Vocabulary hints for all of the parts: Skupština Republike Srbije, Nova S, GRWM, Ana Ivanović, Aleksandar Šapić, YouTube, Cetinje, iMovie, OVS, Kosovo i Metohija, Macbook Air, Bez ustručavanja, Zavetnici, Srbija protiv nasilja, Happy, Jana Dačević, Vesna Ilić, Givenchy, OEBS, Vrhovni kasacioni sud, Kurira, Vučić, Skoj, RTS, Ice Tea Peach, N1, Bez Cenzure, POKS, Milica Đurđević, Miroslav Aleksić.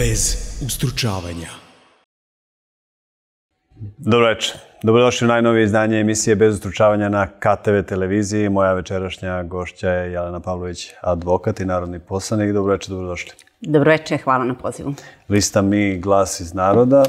Bez ustručavanja. Dobro večer. Dobrodošli u najnovije izdanje emisije Bez ustručavanja na KTV televiziji. Moja večerašnja gošća je Jelena Pavlović, advokat i narodni poslanik. Dobro večer, dobrodošli. Dobro večer, hvala na pozivu. Lista Mi glas iz naroda.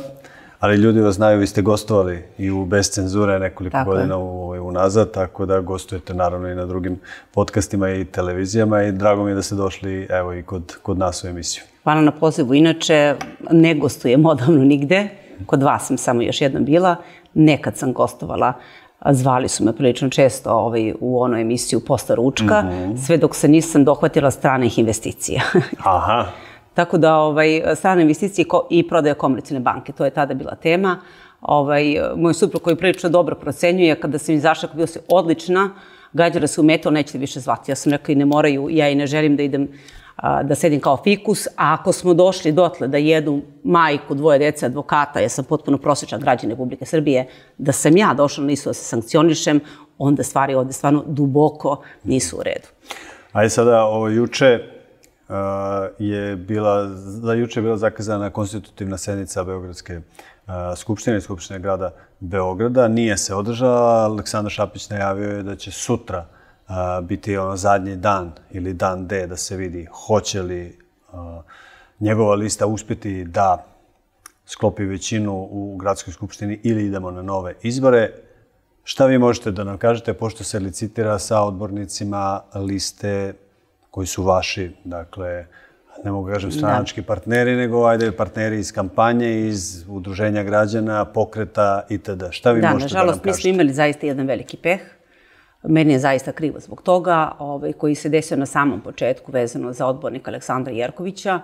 Ali ljudi vas znaju, vi ste gostovali i u Bez cenzure nekoliko godina unazad, tako da gostujete naravno i na drugim podcastima i televizijama i drago mi je da ste došli evo i kod nas u emisiju. Hvala na pozivu. Inače, ne gostujem odavno nigde. Kod vas sam samo još jednom bila. Nekad sam gostovala. Zvali su me prilično često u onu emisiju Posle ručka, sve dok se nisam dohvatila stranih investicija. Aha. Tako da strane investicije i prodaja komercijalne banke, to je tada bila tema. Moj suprug koji prilično dobro procenjuje, kada sam izašla, bila si odlična, gađala se u metu, ali nećete više zvati. Ja sam rekla i ne moraju, ja i ne želim da idem, da sedim kao fikus, a ako smo došli dotle da jednu majku, dvoje dece, advokata, ja sam potpuno prosječna građana Republike Srbije, da sam ja došla na isto da se sankcionišem, onda stvari ovde stvarno duboko nisu u redu. Ajde sada, juče je bila zakazana konstitutivna sednica Beogradske skupštine i Skupštine grada Beograda. Nije se održala. Aleksandar Šapić najavio je da će sutra biti zadnji dan ili dan D da se vidi hoće li njegova lista uspjeti da sklopi većinu u gradskoj skupštini ili idemo na nove izbore. Šta vi možete da nam kažete, pošto se licitira sa odbornicima liste koji su vaši, dakle, ne mogu kažem stranački partneri, nego ajde partneri iz kampanje, iz udruženja građana, pokreta itd. Šta vi možete da nam kažete? Da, nažalost, mi smo imali zaista jedan veliki peh. Meni je zaista krivo zbog toga, koji se desio na samom početku vezano za odbornika Aleksandra Jerkovića.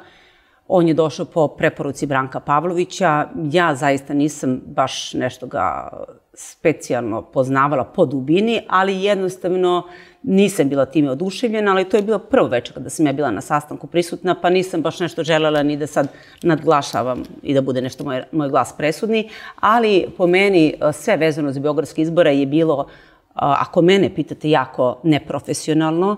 On je došao po preporuci Branka Pavlovića. Ja zaista nisam baš nešto ga specijalno poznavala po dubini, ali jednostavno nisam bila time oduševljena, ali to je bilo prvo večer kada sam ja bila na sastanku prisutna, pa nisam baš nešto željela ni da sad nadglašavam i da bude nešto moj glas presudni, ali po meni sve vezano za beogradske izbore je bilo, ako mene pitate, jako neprofesionalno.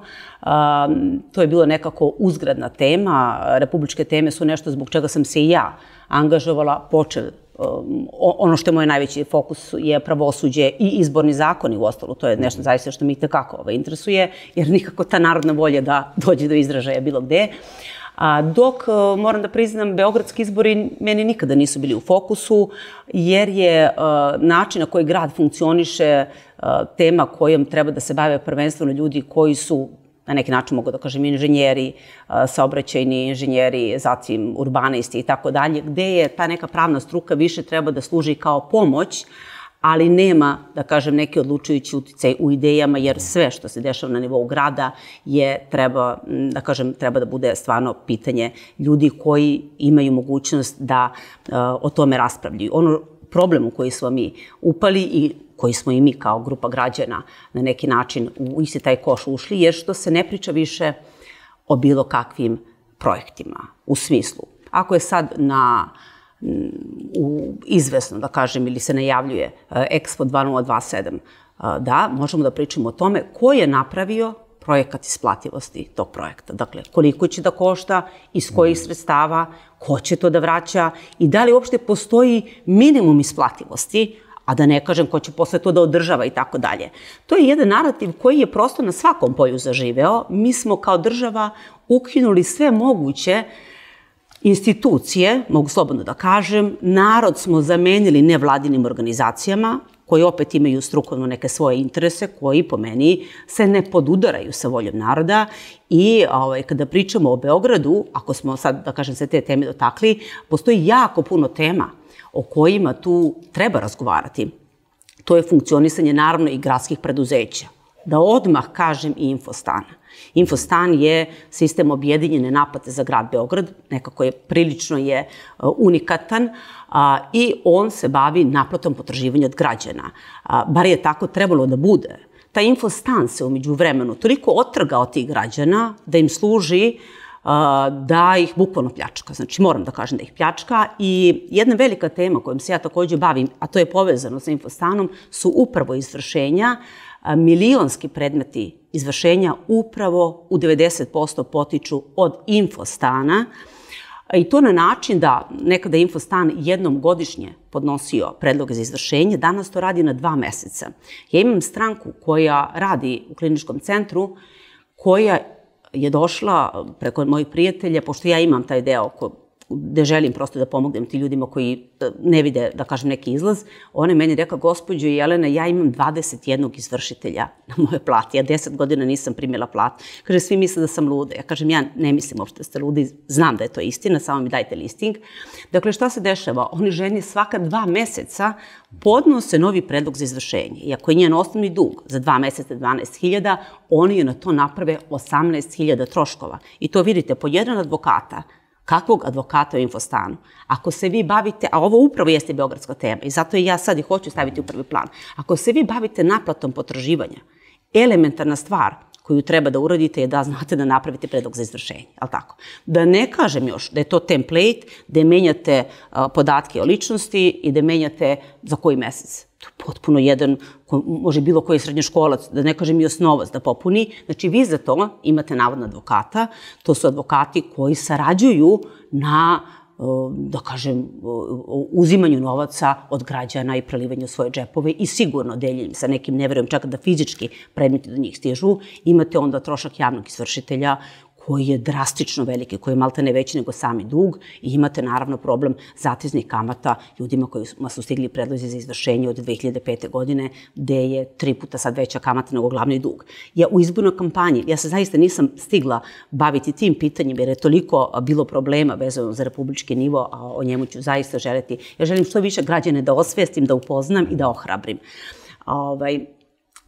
To je bilo nekako uzgradna tema. Republičke teme su nešto zbog čega sam se i ja angažovala. Ono što je moj najveći fokus je pravosuđe i izborni zakoni u ostalo. To je nešto zaista što mi itekako interesuje, jer nikako ta narodna volja da dođe do izražaja bilo gde. Dok, moram da priznam, beogradski izbori meni nikada nisu bili u fokusu, jer je način na koji grad funkcioniše tema kojom treba da se bave prvenstveno ljudi koji su, na neki način mogu da kažem, inženjeri, saobraćajni inženjeri, zatim urbanisti i tako dalje, gde je ta neka pravna struka više treba da služi kao pomoć, ali nema, da kažem, neki odlučujući uticaj u idejama, jer sve što se dešava na nivou grada treba da bude stvarno pitanje ljudi koji imaju mogućnost da o tome raspravljaju. Ono problem u koji smo mi upali i koji smo i mi kao grupa građana na neki način u isti taj koš ušli, jer što se ne priča više o bilo kakvim projektima u smislu. Ako je sad izvesno, da kažem, ili se najavljuje Expo 2027, da, možemo da pričamo o tome ko je napravio projekat isplativosti tog projekta. Dakle, koliko će da košta, iz kojih sredstava, ko će to da vraća i da li uopšte postoji minimum isplativosti, a da ne kažem ko će posle to da održava i tako dalje. To je jedan narativ koji je prosto na svakom polju zaživeo. Mi smo kao država ukinuli sve moguće institucije, mogu slobodno da kažem, narod smo zamenili nevladinim organizacijama koji opet imaju strukovno neke svoje interese koji po meni se ne podudaraju sa voljom naroda i kada pričamo o Beogradu, ako smo sad, da kažem, se te teme dotakli, postoji jako puno tema o kojima tu treba razgovarati. To je funkcionisanje naravno i gradskih preduzeća. Da odmah kažem i Infostana. Infostan je sistem objedinjene naplate za grad Beograd, nekako je prilično unikatan i on se bavi naplatom potraživanja od građana. Bar je tako trebalo da bude. Taj Infostan se umeđu vremenu toliko otrgao tih građana da im služi da ih bukvalno pljačka. Znači, moram da kažem da ih pljačka i jedna velika tema kojom se ja također bavim, a to je povezano sa Infostanom, su upravo izvršenja, milionski predmeti izvršenja upravo u 90% potiču od Infostana I to na način da nekada je Infostan jednom godišnje podnosio predloge za izvršenje, danas to radi na 2 meseca. Ja imam stranku koja radi u kliničkom centru, koja je došla preko mojih prijatelja, pošto ja imam taj deo gde želim prosto da pomognem ti ljudima koji ne vide, da kažem, neki izlaz. Ona je meni rekla, gospođo Jelena, ja imam 21 izvršitelja na moje plati. Ja 10 godina nisam primjela platu. Kaže, svi misle da sam luda. Ja kažem, ja ne mislim uopšte da ste ludi, znam da je to istina, samo mi dajte listing. Dakle, šta se dešava? Oni ženi svaka 2 meseca podnose novi predlog za izvršenje. Iako je njen osnovni dug za 2 meseca 12.000, oni je na to naprave 18.000 troškova. I to vidite, po jedan advokata. Kakvog advokata u Infostanu? Ako se vi bavite, a ovo upravo jeste beogradska tema i zato ja sad i hoću staviti u prvi plan, ako se vi bavite naplatom potraživanja, elementarna stvar koju treba da uradite je da znate da napravite predlog za izvršenje, ali tako? Da ne kažem još da je to template, da menjate podatke o ličnosti i da menjate za koji mesec. To je potpuno jedan, može bilo koji srednjoškolac, da ne kažem i osnovac da popuni. Znači, vi za to imate navodno advokata, to su advokati koji sarađuju na, da kažem, uzimanju novaca od građana i prelivanju svoje džepove i sigurno deljenjem sa nekim, ne verujem čak da fizički predmeti do njih stižu. Imate onda trošak javnog izvršitelja koji je drastično veliki, koji je maltene veći nego sami dug i imate naravno problem zateznih kamata ljudima kojima su stigli predlozi za izvršenje od 2005. godine, gde je 3 puta sad veća kamata nego glavni dug. Ja u izbornoj kampanji, ja se zaista nisam stigla baviti tim pitanjem jer je toliko bilo problema vezano za republički nivo, a o njemu ću zaista želiti. Ja želim što više građane da osvestim, da upoznam i da ohrabrim.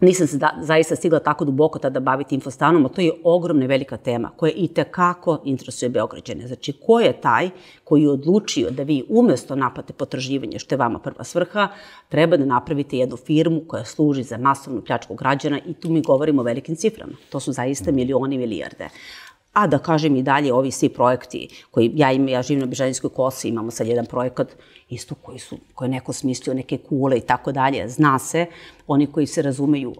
Nisam se zaista stigla tako duboko tada baviti Infostanom, a to je ogromna velika tema koja i tekako interesuje Beograđane. Znači, ko je taj koji je odlučio da vi umjesto naplate potraživanja, što je vama prva svrha, treba da napravite jednu firmu koja služi za masovnu pljačku građana i tu mi govorimo o velikim ciframa. To su zaista milioni i milijarde. A da kažem i dalje, ovi svi projekti koji ja živim na Bežanijskoj kosi, imamo sad jedan projekat isto koji je neko smislio, neke kule i tako dalje, zna se, oni koji se razumeju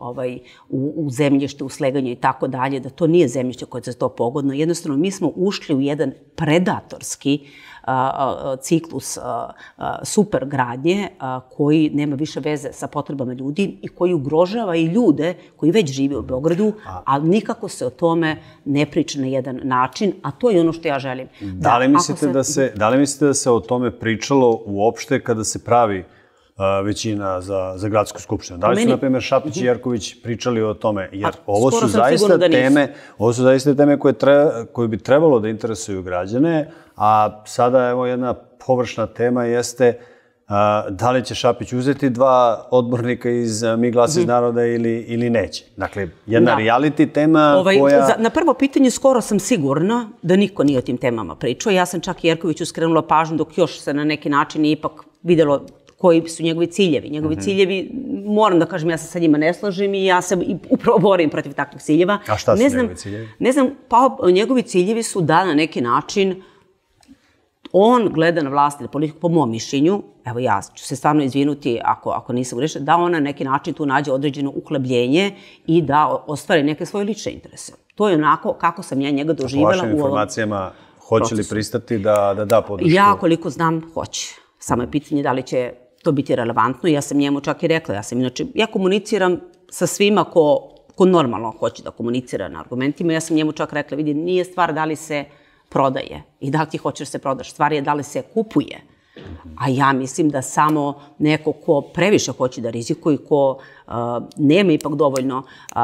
u zemljište, u sleganju i tako dalje, da to nije zemljište koje je za to pogodno. Jednostavno, mi smo ušli u jedan predatorski ciklus supergradnje koji nema više veze sa potrebama ljudi i koji ugrožava i ljude koji već žive u Beogradu, ali nikako se o tome ne priča na jedan način, a to je ono što ja želim. Da li mislite da se o tome pričalo uopšte kada se pravi većina za gradsku skupštinu? Da li su, na primjer, Šapić i Jerković pričali o tome? Jer ovo su zaista teme koje bi trebalo da interesuju građane, a sada, evo, jedna površna tema jeste da li će Šapić uzeti 2 odbornika iz Mi glas iz naroda ili neće. Dakle, jedna reality tema koja... Na prvo pitanje skoro sam sigurna da niko nije o tim temama pričao. Ja sam čak i Jerkoviću skrenula pažnju dok još se na neki način ipak videlo koji su njegovi ciljevi. Njegovi ciljevi, moram da kažem, ja se sa njima ne slažem i ja se upravo borim protiv takvih ciljeva. A šta su njegovi ciljevi? Ne znam, pa njegovi ciljevi su da na neki način on gleda na vlast i politiku, po mom mišljenju, evo ja ću se stvarno izvinuti ako nisam grešila, da ona na neki način tu nađe određeno uhlebljenje i da ostvari neke svoje lične interese. To je onako kako sam ja njega doživjela u ovom... Po vašim informacijama, hoće li pristati da da podršku? Ja koliko znam, hoće. Samo je pitanje da li će to biti relevantno. Ja sam njemu čak i rekla, ja komuniciram sa svima ko normalno hoće da komunicira na argumentima. Ja sam njemu čak rekla, vidi, nije stvar da li se prodaje i da li ti hoćeš se prodaš. Stvar je da li se kupuje. A ja mislim da samo neko ko previše hoće da rizikuje, ko nema ipak dovoljno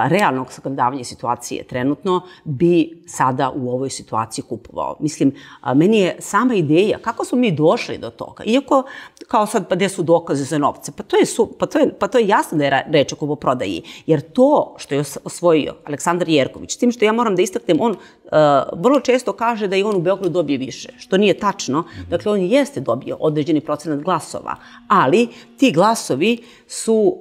realnog sagledavanja situacije trenutno, bi sada u ovoj situaciji kupovao. Mislim, meni je sama ideja kako smo mi došli do toga. Iako, kao sad, pa gde su dokaze za novce? Pa to je jasno da je reč o kupoprodaji. Jer to što je osvojio Aleksandar Jerković, s tim što ja moram da istaknem, on vrlo često kaže da i on u Beogradu dobije više, što nije tačno. Dakle, on jeste dobio osvojio određeni procenat glasova, ali ti glasovi su,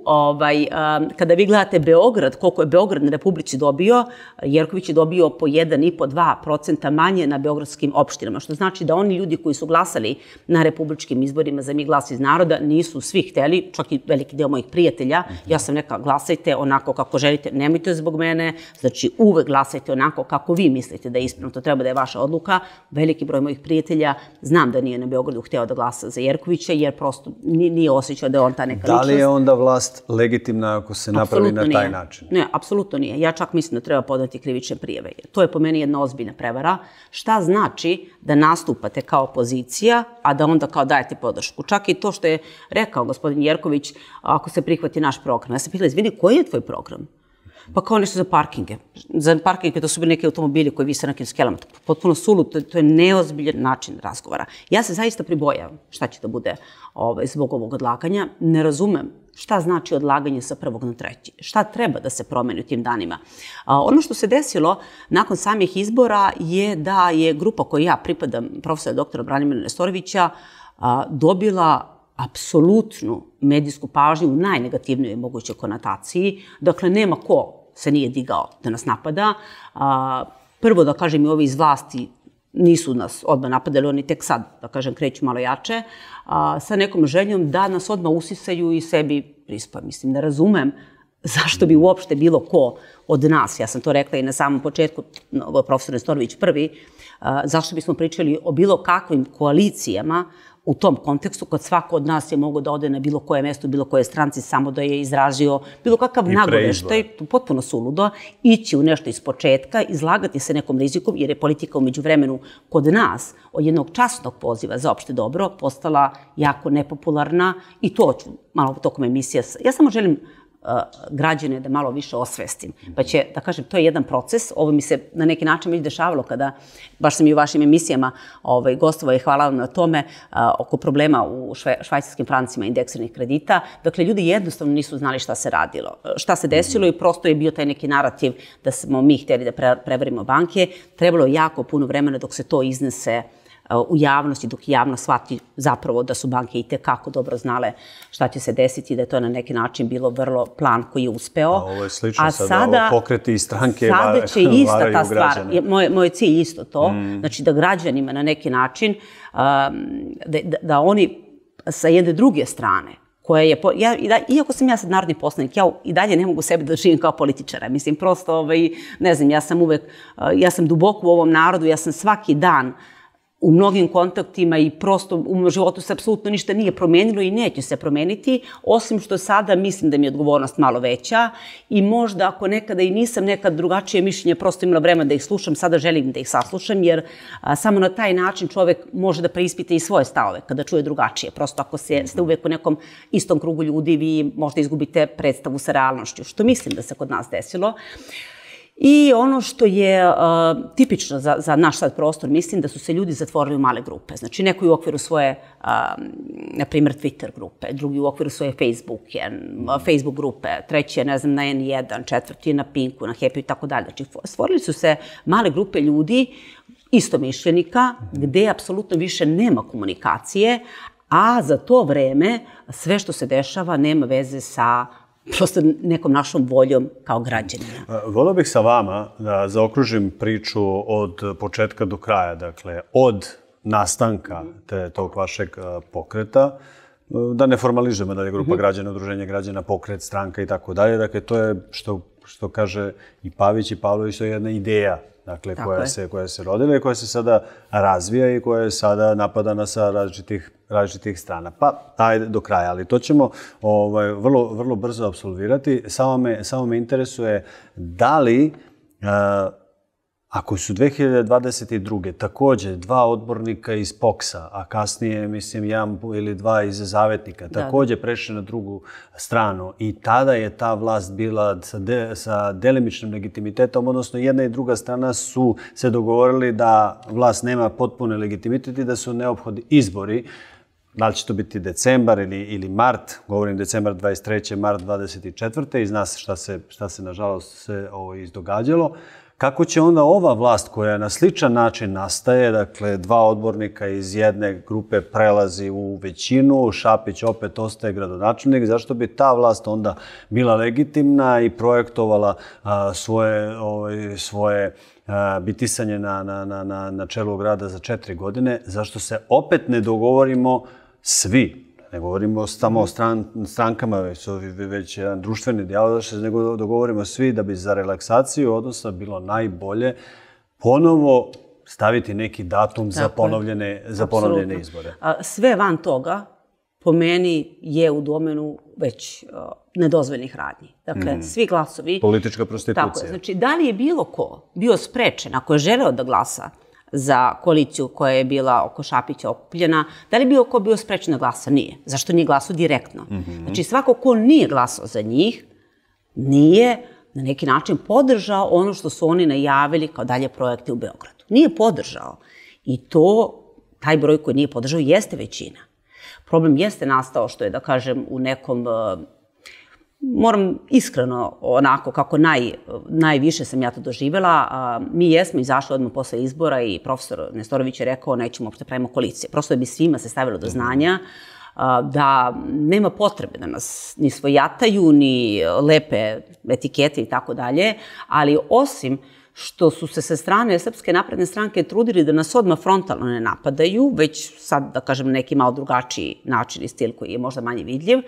kada vi gledate Beograd, koliko je Beograd na Republici dobio, Jerković je dobio po 1,5–2% manje na beogradskim opštinama, što znači da oni ljudi koji su glasali na republičkim izborima za Mi glas iz naroda nisu svi hteli, čak i veliki deo mojih prijatelja. Ja sam rekla, glasajte onako kako želite, nemojte zbog mene, znači uvek glasajte onako kako vi mislite da je ispravno, to treba da je vaša odluka. Veliki broj mojih prijatelja, znam da nije na Beogradu hteo da glasa za Jerkovića, jer prosto nije osjećao da je on ta neka ličnost. Da li je onda vlast legitimna ako se napravi na taj način? Ne, apsolutno nije. Ja čak mislim da treba podati krivične prijave. To je po meni jedna ozbiljna prevara. Šta znači da nastupate kao opozicija, a da onda kao dajete podršku? Čak i to što je rekao gospodin Jerković, ako se prihvati naš program. Ja sam pitala, izvini, koji je tvoj program? Pa kao nešto za parkinge. Za parkinge to su bili neki automobili koji vise na nekim skelama. Potpuno sulud, to je neozbiljan način razgovora. Ja se zaista pribojavam šta će da bude zbog ovog odlaganja. Ne razumem šta znači odlaganje sa 1. na 3. Šta treba da se promeni u tim danima. Ono što se desilo nakon samih izbora je da je grupa koju ja pripadam, profesora doktora Branimira Nestorovića, dobila apsolutnu medijsku pažnju u najnegativnijoj mogućoj konotaciji. Dakle, nema ko se nije digao da nas napada. Prvo, da kažem, i ovi iz vlasti nisu nas odmah napadali, oni tek sad, da kažem, kreću malo jače, sa nekom željom da nas odmah usisaju i sebi prispa. Mislim, ne razumem zašto bi uopšte bilo ko od nas, ja sam to rekla i na samom početku, profesor Nestorović prvi, zašto bismo pričali o bilo kakvim koalicijama u tom kontekstu, kad svako od nas je mogao da ode na bilo koje mesto, bilo koje stranci, samo da je izrazio bilo kakav nagoveštaj, potpuno suludo, ići u nešto iz početka, izlagati se nekom rizikom, jer je politika u međuvremenu kod nas od jednog časnog poziva za opšte dobro postala jako nepopularna i to ću malo tokom emisije. Ja samo želim građane da malo više osvestim. Pa će, da kažem, to je jedan proces. Ovo mi se na neki način već dešavalo kada, baš sam i u vašim emisijama gostova i hvala vam na tome, oko problema u švajcarskim francima indeksiranih kredita. Dakle, ljudi jednostavno nisu znali šta se radilo, šta se desilo i prosto je bio taj neki narativ da smo mi hteli da prevarimo banke. Trebalo je jako puno vremena dok se to iznese u javnosti, dok javno shvati zapravo da su banke i tekako dobro znale šta će se desiti, da je to na neki način bilo vrlo plan koji je uspeo. Ovo je slično sada, ovo pokreti i stranke varaju građane. Sada će ista ta stvar, moj cilj isto to, znači da građanima na neki način, da oni sa jedne druge strane, iako sam ja sad narodni poslanik, ja i dalje ne mogu sebe da živim kao političara. Mislim, prosto, ne znam, ja sam duboko u ovom narodu, ja sam svaki dan u mnogim kontaktima i prosto u životu se apsolutno ništa nije promenilo i neće se promeniti, osim što sada mislim da mi je odgovornost malo veća i možda ako nekada i nisam nekad drugačije mišljenje, prosto imala vremena da ih slušam, sada želim da ih saslušam, jer samo na taj način čovek može da preispita i svoje stavove kada čuje drugačije. Prosto ako ste uvek u nekom istom krugu ljudi, vi možda izgubite predstavu sa realnošću, što mislim da se kod nas desilo. I ono što je tipično za naš sad prostor, mislim da su se ljudi zatvorili u male grupe. Znači, neko je u okviru svoje, na primjer, Twitter grupe, drugi u okviru svoje Facebook grupe, treći je, ne znam, na N1, četvrti je na Pinku, na Happy i tako dalje. Znači, stvorili su se male grupe ljudi, istomišljenika, gde apsolutno više nema komunikacije, a za to vreme sve što se dešava nema veze sa prosto nekom našom voljom kao građanina. Voleo bih sa vama da zaokružim priču od početka do kraja, dakle, od nastanka tog vašeg pokreta, da ne formalizujemo da je grupa građana, udruženje građana, pokret, stranka i tako dalje. Dakle, to je, što kaže i Pavić i Pavlović, to je jedna ideja koja se rodila i koja se sada razvija i koja je sada napadana sa različitih strana. Pa, ajde do kraja, ali to ćemo vrlo brzo apsolvirati. Samo me interesuje da li, ako su 2022. također dva odbornika iz POKS-a, a kasnije, mislim, jedan ili dva iz Zavetnika, također prešli na drugu stranu i tada je ta vlast bila sa delimičnim legitimitetom, odnosno jedna i druga strana su se dogovorili da vlast nema potpune legitimitet i da su neophodni izbori. Da li će to biti decembar ili mart, govorim decembar 23. mart 24. i zna se šta se nažalost izdogađalo. Kako će onda ova vlast koja na sličan način nastaje, dakle dva odbornika iz jedne grupe prelazi u većinu, Šapić opet ostaje gradonačelnik, zašto bi ta vlast onda bila legitimna i projektovala svoje bitisanje na čelu grada za 4 godine, zašto se opet ne dogovorimo svi? Ne govorimo samo o strankama, već jedan društveni dijalog, nego dogovorimo svi da bi za relaksaciju odnosa bilo najbolje ponovo staviti neki datum za ponovljene izbore. Sve van toga, po meni, je u domenu već nedozvoljnih radnji. Dakle, svi glasovi... Politička prostitucija. Tako je. Znači, da li je bilo ko bio sprečen, ako je želeo da glasa za koaliciju koja je bila oko Šapića okupljena, da li je bilo ko bio sprečen da glasa? Nije. Zašto nije glasao direktno? Znači, svako ko nije glasao za njih, nije na neki način podržao ono što su oni najavili kao dalje projekte u Beogradu. Nije podržao. I to, taj broj koji nije podržao, jeste većina. Problem jeste nastao što je, da kažem, u nekom... Moram iskreno, onako kako najviše sam ja to doživjela, mi jesmo izašli odmah posle izbora i profesor Nestorović je rekao nećemo uopšte pravimo koalicije. Prosto bi svima se stavilo do znanja da nema potrebe da nas ni svojataju, ni lepe etikete i tako dalje, ali osim što su se sa strane Srpske napredne stranke trudili da nas odmah frontalno ne napadaju, već sad, da kažem, neki malo drugačiji način i stil koji je možda manje vidljiv.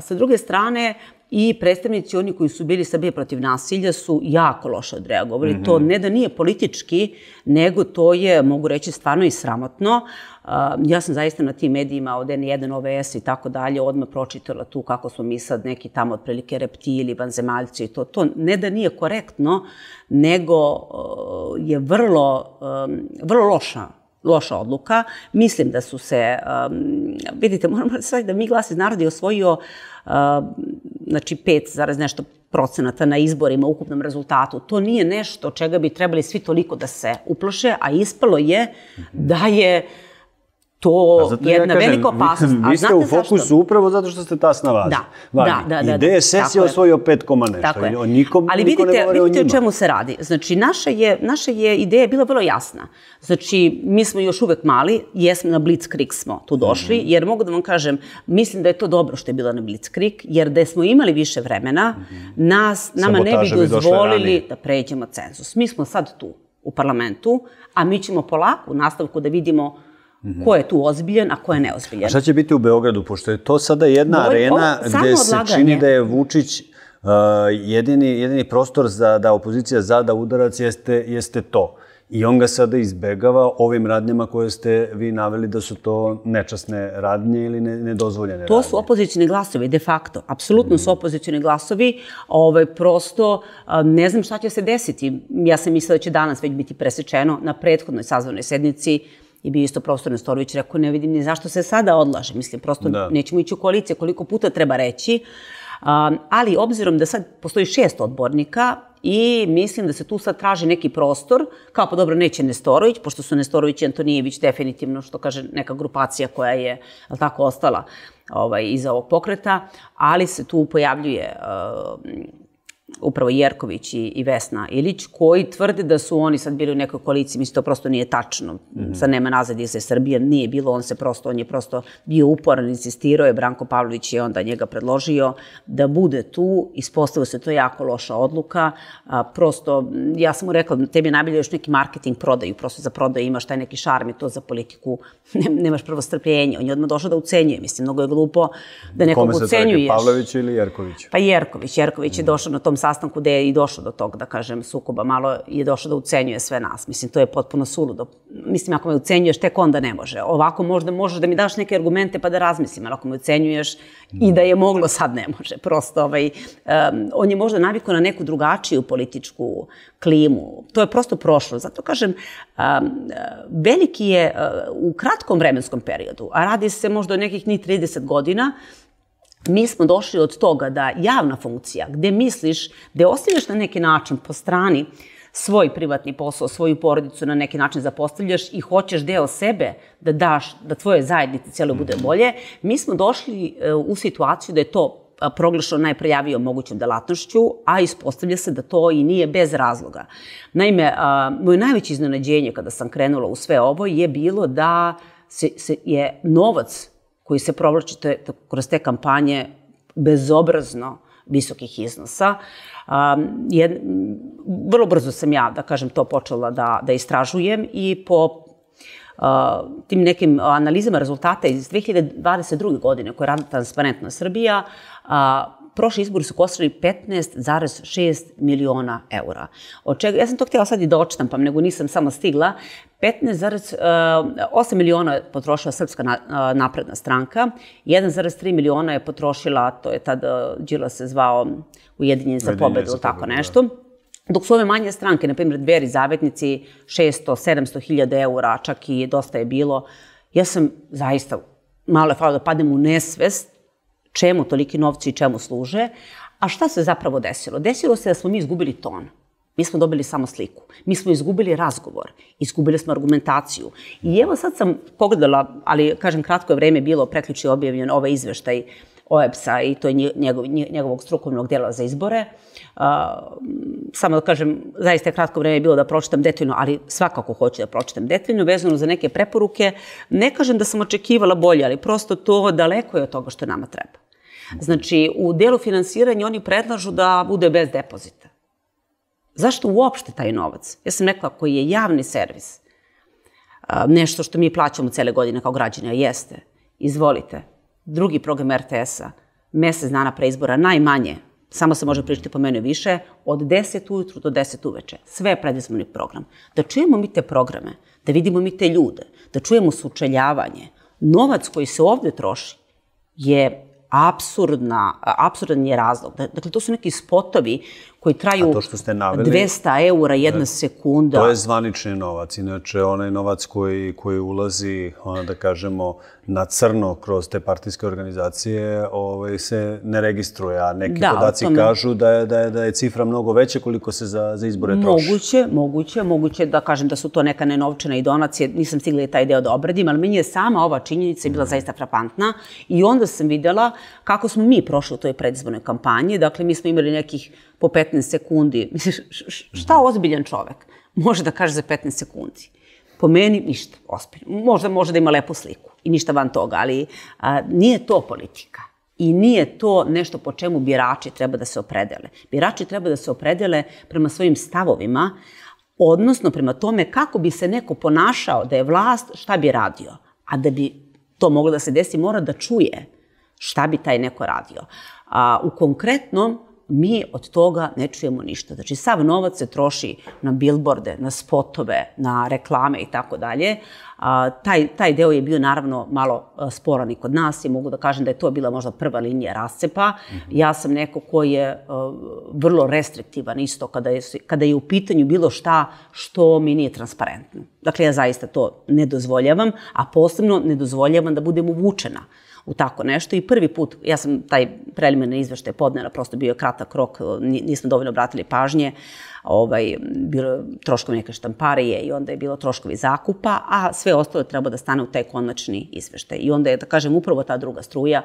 Sa druge strane, i predstavnici, oni koji su bili Srbije protiv nasilja, su jako loše odreagovali. To ne da nije politički, nego to je, mogu reći, stvarno i sramotno. Ja sam zaista na tim medijima od N1, OVS i tako dalje odmah pročitala tu kako smo mi sad neki tamo otprilike reptili, vanzemaljci i to. To ne da nije korektno, nego je vrlo loša odluka. Mislim da su se, vidite, moramo sad da Mi glas iz naroda je osvojio, znači 5,% na izborima, ukupnom rezultatu. To nije nešto čega bi trebali svi toliko da se uploše, a ispalo je da je to jedna velika opasnost. Vi ste u fokusu upravo zato što ste tasna važni. I DSS je osvojio 5,nešto. Ali vidite o čemu se radi. Znači, naša je ideja bila vrlo jasna. Znači, mi smo još uvek mali, jesmo na Blitzkrieg smo tu došli, jer mogu da vam kažem, mislim da je to dobro što je bilo na Blitzkrieg, jer da smo imali više vremena, nama ne bi dozvolili da pređemo cenzus. Mi smo sad tu, u parlamentu, a mi ćemo polako u nastavku da vidimo ko je tu ozbiljen, a ko je neozbiljen. A šta će biti u Beogradu, pošto je to sada jedna arena gde se čini da je Vučić jedini prostor da opozicija zada udarac jeste to. I on ga sada izbegava ovim radnjama koje ste vi naveli da su to nečasne radnje ili nedozvoljene radnje. To su opozicijni glasovi, de facto. Apsolutno su opozicijni glasovi. Prosto ne znam šta će se desiti. Ja sam mislila da će danas već biti presečeno na prethodnoj sazvanoj sednici. I bi isto profesor Nestorović rekao, ne vidim ni zašto se sada odlaže. Mislim, prosto nećemo ići u koalicije, koliko puta treba reći. Ali obzirom da sad postoji 6 odbornika i mislim da se tu sad traži neki prostor, kao pa dobro neće Nestorović, pošto su Nestorović i Antonijević definitivno, što kaže, neka grupacija koja je tako ostala iza ovog pokreta, ali se tu pojavljuje upravo Jerković i Vesna Ilić, koji tvrde da su oni sad bili u nekoj koaliciji. Mislim, to prosto nije tačno. Sad nema nazad iz Srbije, nije bilo, on je prosto bio uporan, insistirao je, Branko Pavlović je onda njega predložio da bude tu, ispostavio se to jako loša odluka. Prosto, ja sam mu rekla, tebi je najbolje još neki marketing prodaju, prosto za prodaju imaš taj neki šarm i to za politiku, nemaš prvo strpljenje. On je odmah došao da ucenjuje, mislim, mnogo je glupo da nekog ucenjuješ. Sastanku gde je i došao do tog, da kažem, sukoba, malo je došao da ucenjuje sve nas. Mislim, to je potpuno suludo. Mislim, ako me ucenjuješ, tek onda ne može. Ovako možda možeš da mi daš neke argumente pa da razmislim, ali ako me ucenjuješ i da je moglo, sad ne može. Prosto, on je možda navikao na neku drugačiju političku klimu. To je prosto prošlo. Zato, kažem, veliki je u kratkom vremenskom periodu, a radi se možda o nekih ni 30 godina, mi smo došli od toga da javna funkcija, gde misliš, gde ostavljaš na neki način po strani svoj privatni posao, svoju porodicu na neki način zapostavljaš i hoćeš deo sebe da daš, da tvoje zajednice cijelo bude bolje, mi smo došli u situaciju da je to proglašeno najprejavijom mogućom delatnošću, a ispostavlja se da to i nije bez razloga. Naime, moje najveće iznenađenje kada sam krenula u sve ovo je bilo da je novac koji se provlači kroz te kampanje bezobrazno visokih iznosa. Vrlo brzo sam ja, da kažem, to počela da istražujem i po tim nekim analizama rezultata iz 2022. godine koje radi Transparentna Srbija, prošli izbori su koštali 15,6 miliona eura. Ja sam to htjela sad i da očitampam, nego nisam samo stigla. 15,8 miliona je potrošila Srpska napredna stranka, 1,3 miliona je potrošila, to je tad Đila se zvao Ujedinjen za pobedu, tako nešto. Dok su ove manje stranke, na primjer Dveri, Zavetnici, 600-700.000 eura, čak i dosta je bilo. Ja sam zaista, malo je falilo da padnem u nesvest čemu toliki novci i čemu služe. A šta se zapravo desilo? Desilo se da smo mi izgubili ton. Mi smo dobili samo sliku. Mi smo izgubili razgovor. Izgubili smo argumentaciju. I evo sad sam pogledala, ali kažem kratko je vreme bilo, prekjuče je objavljen ovaj izveštaj OEBS-a i to je njegovog strukovnog dela za izbore. Samo da kažem, zaista je kratko vreme bilo da pročitam detaljno, ali svakako hoću da pročitam detaljno, vezano za neke preporuke. Ne kažem da sam očekivala bolje, ali prosto to daleko je od toga što nama treba. Znači, u delu finansiranja oni predlažu da bude bez depozita. Zašto uopšte taj novac? Ja sam rekla, koji je javni servis, nešto što mi plaćamo cele godine kao građani, a jeste, izvolite, drugi program RTS-a, mesec dana pre izbora, najmanje, samo se može pričati po mene više, od 10 ujutru do 10 uveče. Sve je predizborni program. Da čujemo mi te programe, da vidimo mi te ljude, da čujemo sučeljavanje. Novac koji se ovde troši je apsurdan je razlog. Dakle, to su neki spotovi koji traju 200 eura jedna sekunda. To je zvanični novac. Inače, onaj novac koji ulazi, da kažemo, na crno kroz te partijske organizacije se ne registruje, a neki podaci kažu da je cifra mnogo veća koliko se za izbore troši. Moguće da kažem da su to neka nenovčane i donacije. Nisam stigla i taj deo da obradim, ali meni je sama ova činjenica bila zaista frapantna i onda sam videla kako smo mi prošli u toj predizbornoj kampanji. Dakle, mi smo imali nekih po 15 sekundi. Šta ozbiljan čovek može da kaže za 15 sekundi? Po meni ništa ozbiljno. Može da ima lepu sliku i ništa van toga, ali nije to politika i nije to nešto po čemu birači treba da se opredele. Birači treba da se opredele prema svojim stavovima, odnosno prema tome kako bi se neko ponašao da je vlast, šta bi radio. A da bi to moglo da se desi, mora da čuje šta bi taj neko radio. U konkretnom, mi od toga ne čujemo ništa. Znači, sav novac se troši na bilborde, na spotove, na reklame i tako dalje. Taj deo je bio, naravno, malo sporan i kod nas i mogu da kažem da je to bila možda prva linija rascepa. Ja sam neko koji je vrlo restriktivan isto kada je u pitanju bilo šta što mi nije transparentno. Dakle, ja zaista to ne dozvoljavam, a posebno ne dozvoljavam da budem uvučena u tako nešto i prvi put, ja sam taj preliminarni izveštaj podnela, prosto bio je kratak rok, nismo dovoljno obratili pažnje, bilo troškovi neke štamparije i onda je bilo troškovi zakupa, a sve ostalo treba da stane u taj konačni izveštaj. I onda je, da kažem, upravo ta druga struja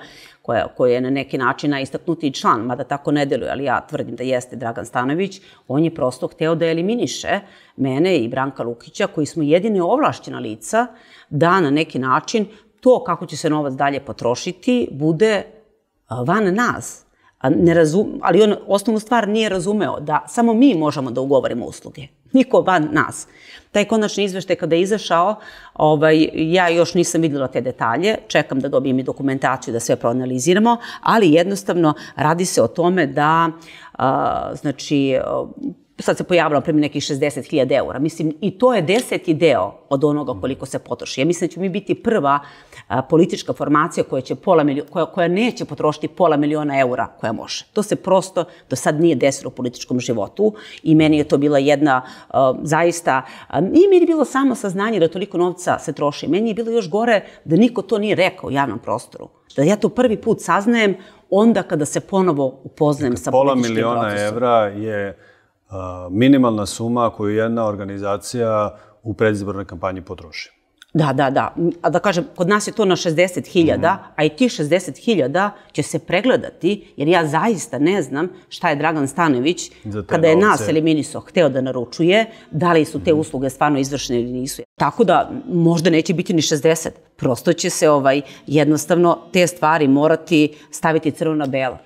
koja je na neki način najistaknutiji član, mada tako ne deluje, ali ja tvrdim da jeste Dragan Stanojević, on je prosto hteo da eliminiše mene i Branka Lukića, koji smo jedini ovlašćena lica, da na neki način to kako će se novac dalje potrošiti bude van nas. Ali on osnovnu stvar nije razumeo da samo mi možemo da ugovorimo usluge. Niko van nas. Taj konačni izveštaj kada je izašao, ja još nisam vidjela te detalje, čekam da dobijem i dokumentaciju da sve proanaliziramo, ali jednostavno radi se o tome da, znači, sad se pojavilo primjer nekih 60.000 eura. Mislim, i to je 10. deo od onoga koliko se potroši. Ja mislim da ću mi biti prva politička formacija koja neće potrošiti pola miliona eura koja može. To se prosto do sad nije desilo u političkom životu i meni je to bila jedna zaista... Nije mi bilo samo saznanje da toliko novca se troši. Meni je bilo još gore da niko to nije rekao u javnom prostoru. Da ja to prvi put saznajem onda kada se ponovo upoznajem sa političkim procesom. Pola miliona evra je minimalna suma koju jedna organizacija u predizbornoj kampanji potroši. Da. A da kažem, kod nas je to na 60.000, a i ti 60.000 će se pregledati, jer ja zaista ne znam šta je Dragan Stanojević, kada je nas eliminisao, hteo da naručuje, da li su te usluge stvarno izvršene ili nisu. Tako da možda neće biti ni 60. Prosto će se jednostavno te stvari morati staviti crno na belo.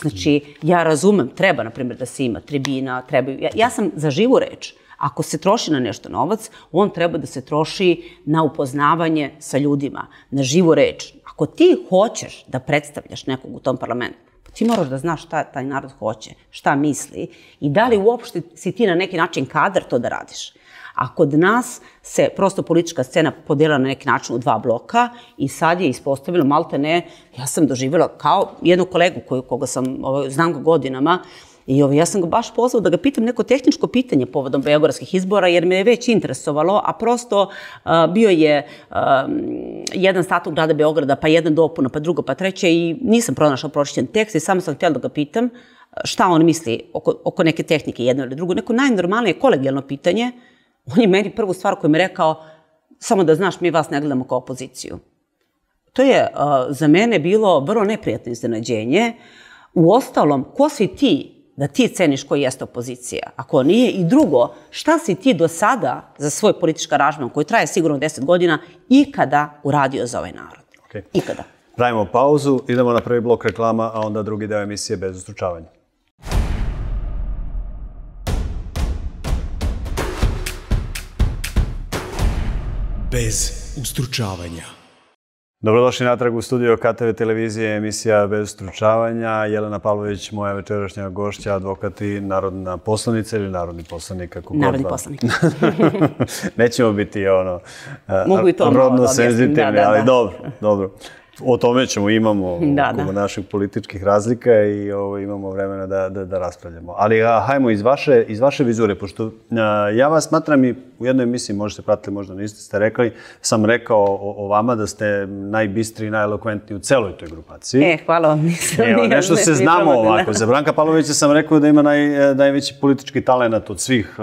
Znači, ja razumem, treba, na primjer, da se ima tribina, treba... Ja sam za živu reč. Ako se troši na nešto novac, on treba da se troši na upoznavanje sa ljudima, na živu reč. Ako ti hoćeš da predstavljaš nekog u tom parlamentu, pa ti moraš da znaš šta taj narod hoće, šta misli i da li uopšte si ti na neki način kadar to da radiš. A kod nas se prosto politička scena podela na neki način u dva bloka i sad je ispostavilo, malte ne, ja sam doživjela kao jednog kolegu koga sam znam godinama, i ja sam ga baš pozvao da ga pitam neko tehničko pitanje povodom beogradskih izbora, jer me je već interesovalo, a prosto bio je jedan statut grada Beograda, pa jedna dopuna, pa drugo, pa treće i nisam pronašao pročišćen tekst i samo sam htjela da ga pitam šta on misli oko neke tehnike, jedno ili drugo, neko najnormalnije kolegijalno pitanje. On je meni prvu stvar koju mi je rekao, samo da znaš, mi vas ne gledamo kao opoziciju. To je za mene bilo vrlo neprijatno iznenađenje. Uostalom, ko si ti da ti ceniš koji jeste opozicija, ako nije? I drugo, šta si ti do sada za svoj politički aranžman, koji traje sigurno 10 godina, ikada uradio za ovaj narod? Ikada. Pravimo pauzu, idemo na prvi blok reklama, a onda drugi deo emisije Bez ustručavanja. Bez ustručavanja. Dobrodošli natrag u studio KTV televizije, emisija Bez ustručavanja. Jelena Pavlović, moja večerašnja gošća, advokat i narodna poslanica ili narodni poslanik? Narodni poslanik. Nećemo biti rodno senzitivni, ali dobro. O tome ćemo, imamo naših političkih razlika i imamo vremena da raspravljamo. Ali hajmo iz vaše vizure, pošto ja vas smatram i u jednoj emisiji, možete pratiti, možda niste rekli, sam rekao o vama da ste najbistri i najelokventniji u celoj toj grupaciji. Hvala vam, nisam nije. Nešto se znamo ovako. Za Branka Pavlovića sam rekao da ima najveći politički talenat od svih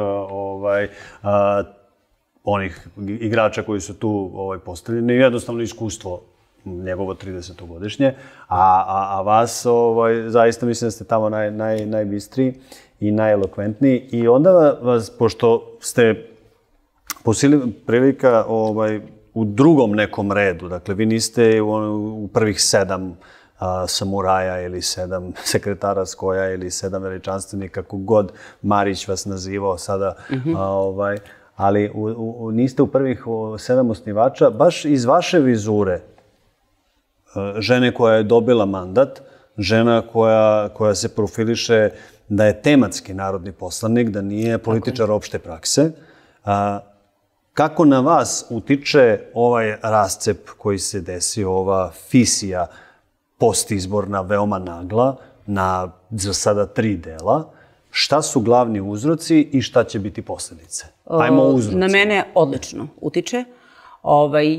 onih igrača koji su tu postavljeni i jednostavno iskustvo njegovo 30-godišnje, a vas zaista mislim da ste tamo najbistriji i najelokventniji. I onda vas, pošto ste po sili prilika u drugom nekom redu, dakle vi niste u prvih 7 samuraja ili 7 sekretara Skoja ili 7 veličanstvenika, kako god Marić vas nazivao sada, ali niste u prvih 7 osnivača, baš iz vaše vizure, žene koja je dobila mandat, žena koja se profiliše da je tematski narodni poslanik, da nije političar opšte prakse. Kako na vas utiče ovaj rascep koji se desio, ova fisija postizborna, veoma nagla, na za sada 3 dela? Šta su glavni uzroci i šta će biti posljedice? Ajmo uzroci. Na mene odlično utiče,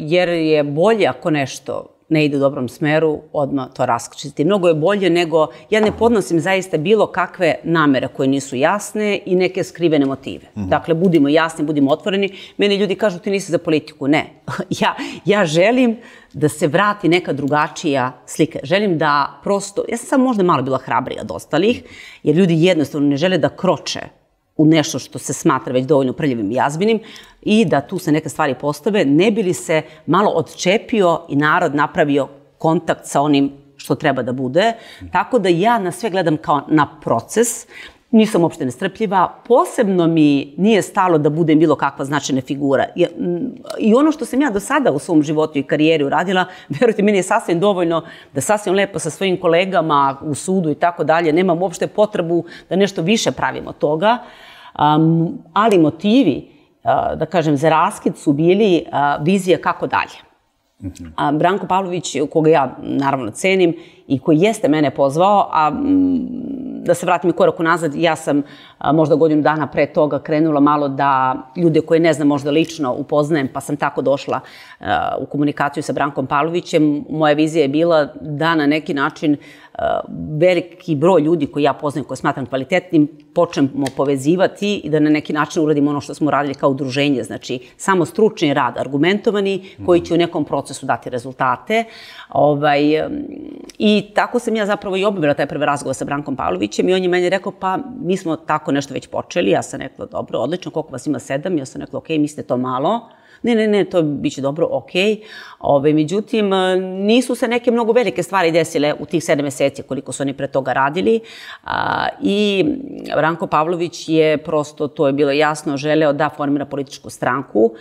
jer je bolje ako nešto ne ide u dobrom smeru, odmah to raskričiti. Mnogo je bolje nego, ja ne podnosim zaista bilo kakve namere koje nisu jasne i neke skrivene motive. Dakle, budimo jasni, budimo otvoreni. Meni ljudi kažu ti nisi za politiku. Ne. Ja želim da se vrati neka drugačija slika. Želim da prosto, ja sam samo možda malo bila hrabrija od ostalih, jer ljudi jednostavno ne žele da kroče u nešto što se smatra već dovoljno prljavim i jazbinim i da tu se neke stvari postave, ne bi li se malo odčepio i narod napravio kontakt sa onim što treba da bude. Tako da ja na sve gledam kao na proces. Nisam uopšte nestrpljiva. Posebno mi nije stalo da budem bilo kakva značajna figura. I ono što sam ja do sada u svom životu i karijeri uradila, verujte, meni je sasvim dovoljno da sasvim lepo sa svojim kolegama u sudu i tako dalje. Nemam uopšte potrebu da nešto više pravim od toga. Ali motivi, da kažem, za raskid su bili vizija kako dalje. Branko Pavlović, koga ja naravno cenim i koji jeste mene pozvao, a da se vratim i korak unazad, ja sam možda godinu dana pre toga krenula malo da ljude koje ne znam možda lično upoznajem, pa sam tako došla u komunikaciju sa Brankom Pavlovićem. Moja vizija je bila da na neki način veliki broj ljudi koji ja poznajem, koje smatram kvalitetnim, počnemo povezivati i da na neki način uradimo ono što smo radili kao udruženje. Znači, samo stručni rad, argumentovani, koji će u nekom procesu dati rezultate. I tako sam ja zapravo i obavila taj prvi razgovor sa Brankom Pavlovićem i on je meni rekao, pa mi smo tako nešto već počeli. Ja sam rekla, dobro, odlično, koliko vas ima 7? Ja sam rekla, ok, mislite to malo? Ne, to biće dobro, okej. Međutim, nisu se neke mnogo velike stvari desile u tih 7 meseci koliko su oni pre toga radili. I Branko Pavlović je prosto, to je bilo jasno, želeo da formira političku stranku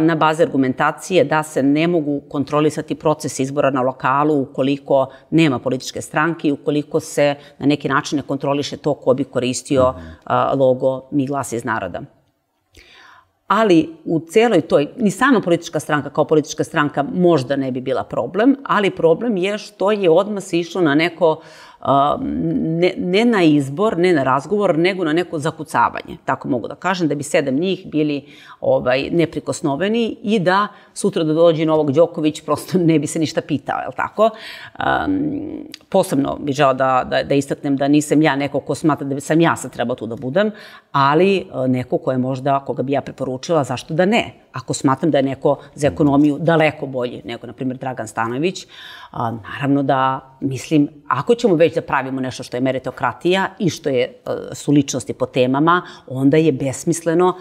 na bazi argumentacije da se ne mogu kontrolisati proces izbora na lokalu ukoliko nema političke stranke i ukoliko se na neki način ne kontroliše to ko bi koristio logo Mi glas iz naroda. Ali u celoj toj, ni sama politička stranka kao politička stranka možda ne bi bila problem, ali problem je što je odmah se išlo na neko, ne na izbor, ne na razgovor, nego na neko zakucavanje, tako mogu da kažem, da bi 7 njih bili neprikosnoveni i da sutra da dođe Novak Đoković prosto ne bi se ništa pitao, je li tako? Posebno bih želeo da istaknem da nisam ja neko ko smatra da sam ja sad trebao tu da budem, ali neko ko je možda, koga bi ja preporučila, zašto da ne? Ako smatram da je neko za ekonomiju daleko bolji nego, na primjer, Dragan Stanojević, naravno da mislim, ako ćemo već da pravimo nešto što je meritokratija i što su ličnosti po temama, onda je besmisleno,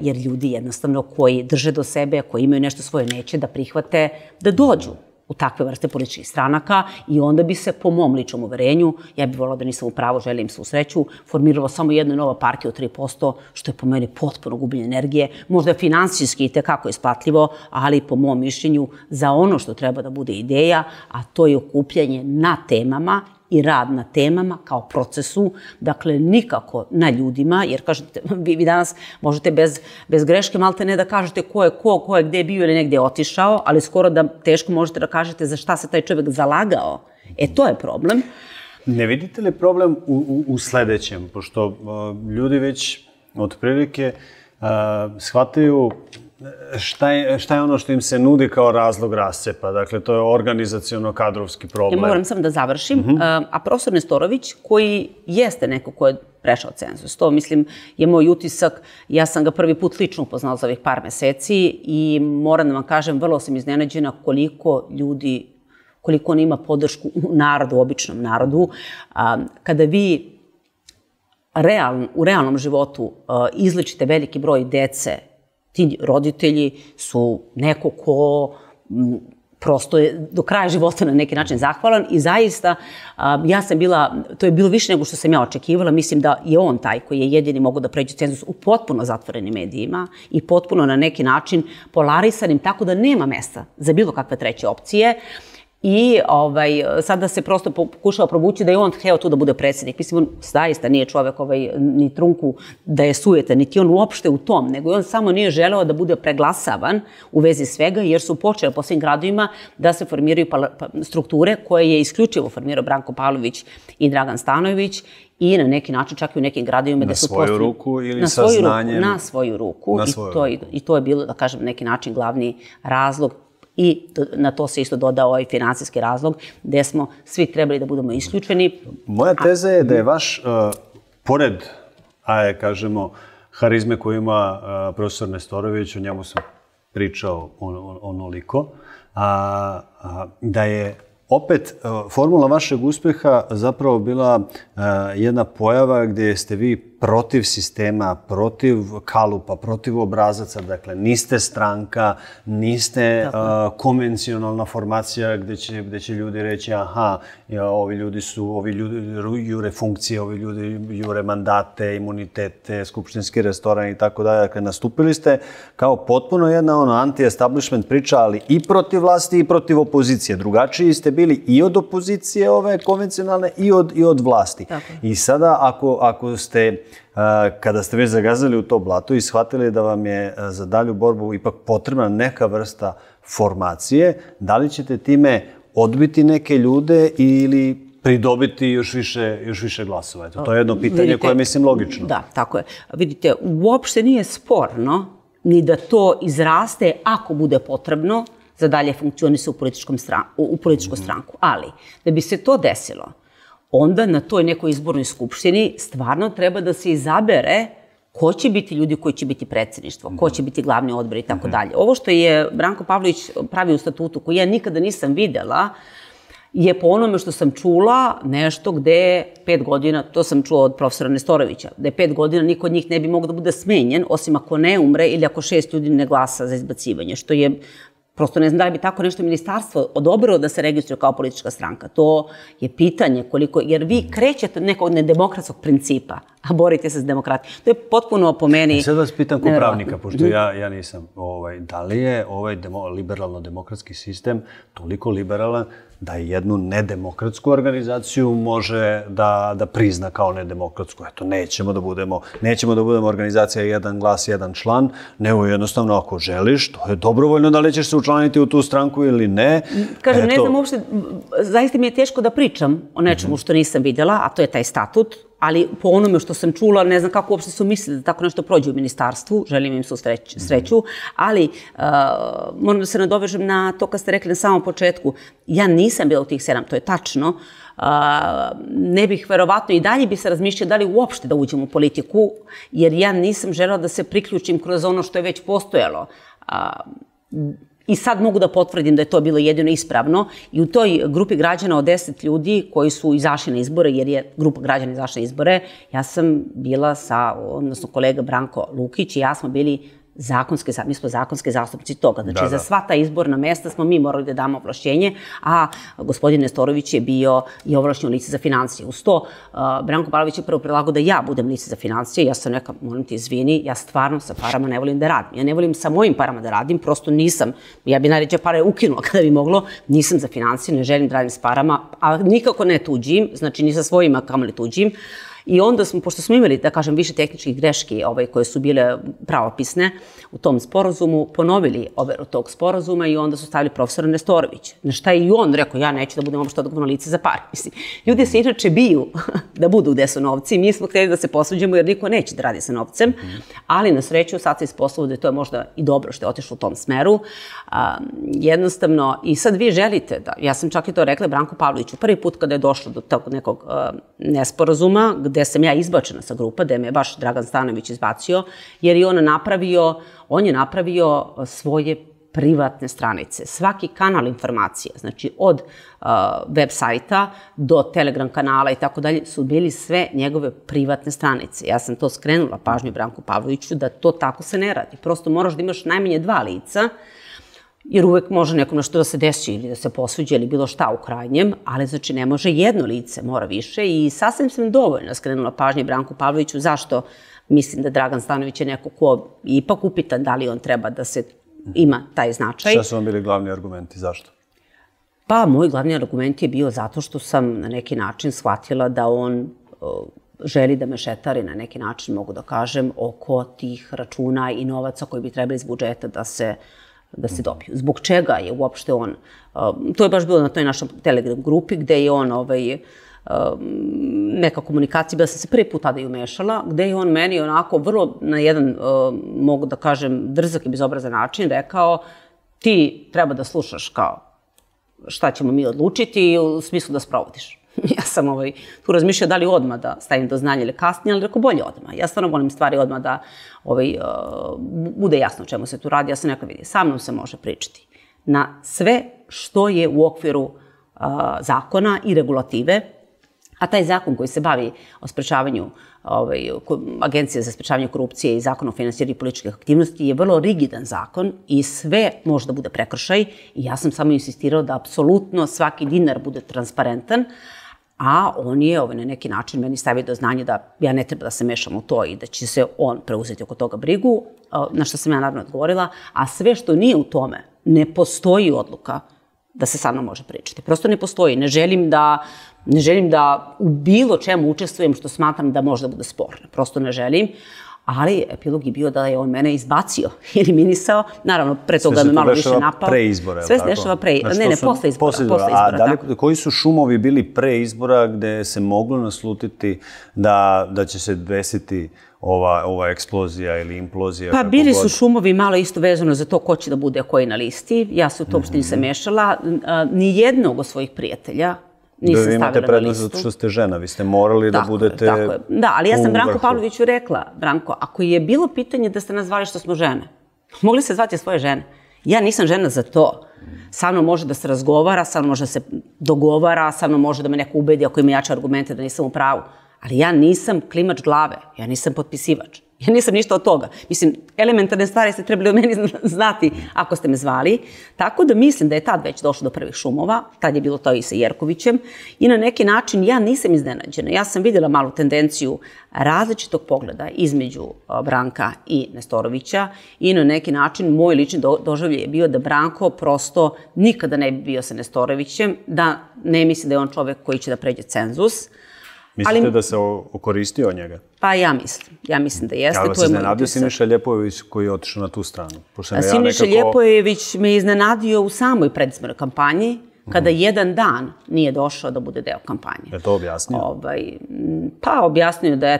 jer ljudi jednostavno koji drže do sebe, koji imaju nešto svoje, neće da prihvate da dođu u takve vrste političkih stranaka i onda bi se, po mom ličnom uverenju, ja bih volila da nisam u pravu, želim se u sreću, formirala samo jedna nova partija od 3%, što je po meni potpuno gubljenje energije, možda finansijski i tekako isplatljivo, ali po mom mišljenju za ono što treba da bude ideja, a to je okupljanje na temama i rad na temama kao procesu, dakle nikako na ljudima, jer kažete, vi danas možete bez greške malte ne da kažete ko je gde bio ili negde otišao, ali skoro da teško možete da kažete za šta se taj čovjek zalagao. E, to je problem. Ne vidite li problem u sledećem, pošto ljudi već otprilike shvataju šta je ono što im se nudi kao razlog rascepa? Dakle, to je organizacijono-kadrovski problem. Ja moram samo da završim. A profesor Nestorović, koji jeste neko ko je prešao cenzus, to, mislim, je moj utisak. Ja sam ga prvi put lično upoznala za ovih par meseci i moram da vam kažem, vrlo sam iznenađena koliko ljudi, koliko on ima podršku u narodu, u običnom narodu. Kada vi u realnom životu izlečite veliki broj dece, ti roditelji su neko ko prosto je do kraja života na neki način zahvalan i zaista ja sam bila, to je bilo više nego što sam ja očekivala, mislim da je on taj koji je jedini mogao da pređe cenzus u potpuno zatvorenim medijima i potpuno na neki način polarisanim, tako da nema mesta za bilo kakve treće opcije. I sada se prosto pokušava provući da je on hteo tu da bude predsjednik. Mislim, on zaista nije čovek ni trunku da je sujeta, niti on uopšte u tom, nego on samo nije želeo da bude preglasavan u vezi svega, jer su počeli po svim gradovima da se formiraju strukture koje je isključivo formirao Branko Pavlović i Dragan Stanojević i na neki način čak i u nekim gradovima da su postavili. Na svoju ruku ili sa znanjem? Na svoju ruku. I to je bilo, da kažem, neki način glavni razlog. I na to se isto dodao ovaj finansijski razlog gde smo svi trebali da budemo isključeni. Moja teza je da je vaš, pored, kažemo, harizme koju ima profesor Nestorović, o njemu sam pričao onoliko, da je opet formula vašeg uspeha zapravo bila jedna pojava gdje ste vi protiv sistema, protiv kalupa, protiv obrazaca, dakle niste stranka, niste konvencionalna formacija gdje će ljudi reći aha, ovi ljudi su, ovi ljudi jure funkcije, ovi ljudi jure mandate, imunitete, skupštinski restoran i tako dalje. Dakle, nastupili ste kao potpuno jedna anti-establishment priča, ali i protiv vlasti i protiv opozicije. Drugačiji ste bili i od opozicije ove konvencionalne i od vlasti. I sada ako ste, kada ste već zagazali u to blato i shvatili da vam je za dalju borbu ipak potrebna neka vrsta formacije, da li ćete time odbiti neke ljude ili pridobiti još više glasova? To je jedno pitanje koje je, mislim, logično. Da, tako je. Vidite, uopšte nije sporno ni da to izraste ako bude potrebno za dalje funkcioniše u političku stranku. Ali, da bi se to desilo, onda na toj nekoj izbornoj skupštini stvarno treba da se izabere ko će biti ljudi koji će biti predsjedništvo, ko će biti glavni odbor i tako dalje. Ovo što je Branko Pavlović pravi u statutu, koji ja nikada nisam videla, je po onome što sam čula nešto gde 5 godina, to sam čula od profesora Nestorovića, da je 5 godina niko od njih ne bi mogao da bude smenjen, osim ako ne umre ili ako 6 ljudi ne glasa za izbacivanje, što je, prosto ne znam da li bi tako nešto ministarstvo odobrilo da se registruje kao politička stranka. To je pitanje koliko, jer vi krećete od nekog nedemokratskog principa, a borite se s demokratijom. To je potpuno po meni... Sad vas pitam kao pravnika, pošto ja nisam, da li je ovaj liberalno-demokratski sistem toliko liberalan da jednu nedemokratsku organizaciju može da prizna kao nedemokratsku. Eto, nećemo da budemo organizacija 1 glas, 1 član, nego jednostavno ako želiš, to je dobrovoljno da li ćeš se učlaniti u tu stranku ili ne. Kažem, ne znam uopšte, zaista mi je teško da pričam o nečemu što nisam vidjela, a to je taj statut, ali po onome što sam čula, ne znam kako uopšte su mislili da tako nešto prođe u ministarstvu, želim im su sreću, ali moram da se nadovežem na to kad ste rekli na samom početku, ja nisam bila u tih 7, to je tačno, ne bih verovatno i dalje bi se razmišljala da li uopšte da uđem u politiku, jer ja nisam želela da se priključim kroz ono što je već postojalo. I sad mogu da potvrdim da je to bilo jedino ispravno i u toj grupi građana od 10 ljudi koji su izašli na izbore, jer je grupa građana izašla na izbore, ja sam bila sa, odnosno kolega Branko Lukić i ja smo bili zakonski zastupnici toga. Znači, za sva ta izborna mesta smo mi morali da damo ovlašćenje, a gospodin Nestorović je bio i ovlašćeno lice za financije. Uz to, Branko Pavlović je prvo predlagao da ja budem lice za financije. Ja sam rekao, molim te, izvini, ja stvarno sa parama ne volim da radim. Ja ne volim sa mojim parama da radim, prosto nisam. Ja bi najređe pare ukinula kada bi moglo. Nisam za financije, ne želim da radim s parama, a nikako ne tuđim, znači ni sa svojima kamoli tuđim. I onda smo, pošto smo imali, da kažem, više tehničkih greški koje su bile pravopisne u tom sporazumu, ponovili overu tog sporazuma i onda su stavili profesora Nestorovića. Na šta je i on rekao, ja neću da budem uopšte odgovorno lice za pare. Ljudi se inače biju da budu gde su novci. Mi smo hteli da se posvađamo jer niko neće da radi sa novcem, ali na sreću sad se ispostavilo da je to možda i dobro što je otišlo u tom smeru. Jednostavno, i sad vi želite da, ja sam čak i to rekla Branku Pavloviću, prvi put kada je došlo do nekog nesporazuma, gde sam ja izbačena sa grupa, gde me je baš Dragan Stanojević izbacio, jer je on je napravio svoje privatne stranice. Svaki kanal informacija, znači od web sajta do Telegram kanala i tako dalje, su bili sve njegove privatne stranice. Ja sam to skrenula pažnju Branku Pavloviću da to tako se ne radi. Prosto moraš da imaš najmanje 2 lica, jer uvek može nekom nešto da se desi ili da se posuđe ili bilo šta u krajnjem, ali znači ne može jedno lice, mora više i sasvim sam dovoljno skrenula pažnje Branku Pavloviću zašto mislim da Dragan Stanojević je neko ko je ipak upitan da li on treba da se ima taj značaj. Šta su vam bili glavni argumenti, zašto? Pa moj glavni argument je bio zato što sam na neki način shvatila da on želi da mešetari na neki način, mogu da kažem, oko tih računa i novaca koji bi trebali iz budžeta da se dobiju. Zbog čega je uopšte on, to je baš bilo na toj našoj Telegram grupi gde je on neka komunikacija, bila sam se prvi put tada i umešala, gde je on meni onako vrlo na jedan, mogu da kažem, drzak i bezobrazan način rekao ti treba da slušaš kao šta ćemo mi odlučiti u smislu da sprovodiš. Ja sam tu razmišljala da li odmah da stavim do znanja ili kasnije, ali rekao bolje odmah. Ja stvarno volim stvari odmah da bude jasno čemu se tu radi. Ja sam nekako vidi, sa mnom se može pričati na sve što je u okviru zakona i regulative, a taj zakon koji se bavi o sprečavanju Agencije za sprečavanje korupcije i zakon o finansiranju političkih aktivnosti je vrlo rigidan zakon i sve može da bude prekršaj i ja sam samo insistirao da apsolutno svaki dinar bude transparentan, a on je na neki način meni stavio do znanja da ja ne treba da se mešam u to i da će se on preuzeti oko toga brigu, na što sam ja naravno odgovorila, a sve što nije u tome, ne postoji odluka da se sa mnom može pričati. Prosto ne postoji. Ne želim da u bilo čemu učestvujem što smatram da može da bude sporno. Prosto ne želim. ali epilog je bio da je on mene izbacio i eliminisao. Naravno, pre toga me malo više napao. Sve se to dešava pre izbora, je li tako? Sve se dešava pre izbora, ne, posle izbora. A dalje, koji su šumovi bili pre izbora gde se moglo naslutiti da će se desiti ova eksplozija ili implozija? Pa bili su šumovi malo isto vezano za to ko će da bude koji na listi. Ja se u to uopšte nisam mešala. Nijednog od svojih prijatelja nisam stavila na listu. Da, vi imate prednost zato što ste žena, vi ste morali da budete u vrhu. Da, ali ja sam Branko Pavloviću rekla, Branko, ako je bilo pitanje da ste nas zvali što smo žene, mogli se zvati svoje žene. Ja nisam žena za to. Sa mnom može da se razgovara, sa mnom može da se dogovara, sa mnom može da me neko ubedi ako ima jače argumente da nisam u pravu. Ali ja nisam klimač glave, ja nisam potpisivač, ja nisam ništa od toga. Mislim, elementarne stvari ste trebali o meni znati ako ste me zvali. Tako da mislim da je tad već došlo do prvih šumova, tad je bilo to i sa Jerkovićem. I na neki način ja nisam iznenađena. Ja sam vidjela malu tendenciju različitog pogleda između Branka i Nestorovića i na neki način moj lični doživljaj je bio da Branko prosto nikada ne bi bio sa Nestorovićem, da ne misli da je on čovjek koji će da pređe cenzus. Mislite da se okoristio njega? Pa ja mislim. Ja mislim da jeste. Ali vas iznenadio Siniša Ljepojević koji je otišao na tu stranu? Siniša Ljepojević me iznenadio u samoj predizbornoj kampanji kada jedan dan nije došao da bude deo kampanje. Je to objasnio? Pa objasnio da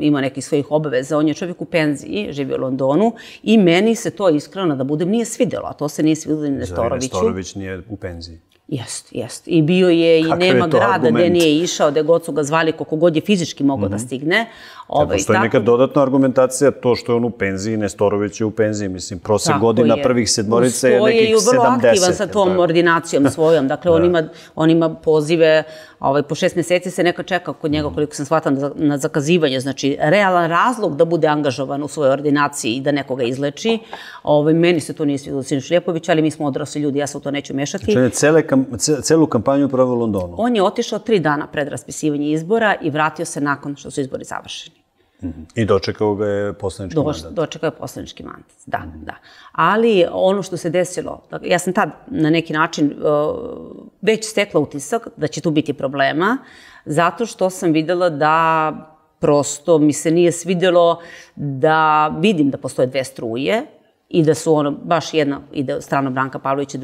ima nekih svojih obaveza. On je čovjek u penziji, živi u Londonu i meni se to iskreno da budem nije svidjelo, a to se nije svidjelo ni Nestoroviću. Nestorović nije u penziji? Jest, jest. I bio je i nema grada gde nije išao, gde god su ga zvali, koliko god je fizički mogao da stigne. Postoji neka dodatna argumentacija, to što je on u penziji, Nestorović je u penziji, mislim, prosek godina prvih sedmorice je nekih 70. Ustoji je vrlo aktivan sa tom ordinacijom svojom, dakle on ima pozive, po 6 meseci se neka čeka kod njega, koliko sam shvatila, na zakazivanje, znači realan razlog da bude angažovan u svojoj ordinaciji i da nekoga izleči. Meni se to nije svidjelo Siniši Ljepović, ali mi smo odrasli ljudi, ja se u to neću mešati. Celu kampanju proveo u Londonu. On je otišao 3 dana pred raspisivanje izbora i vratio se nakon što su izbori završeni. I dočekao ga je poslanički mandat. Dočekao je poslanički mandat, da, da. Ali ono što se desilo, ja sam tad na neki način već stekla utisak da će tu biti problema, zato što sam videla da prosto mi se nije svidjelo da vidim da postoje 2 struje, i da su ono, baš jedna ide od strane Branka Pavlovića,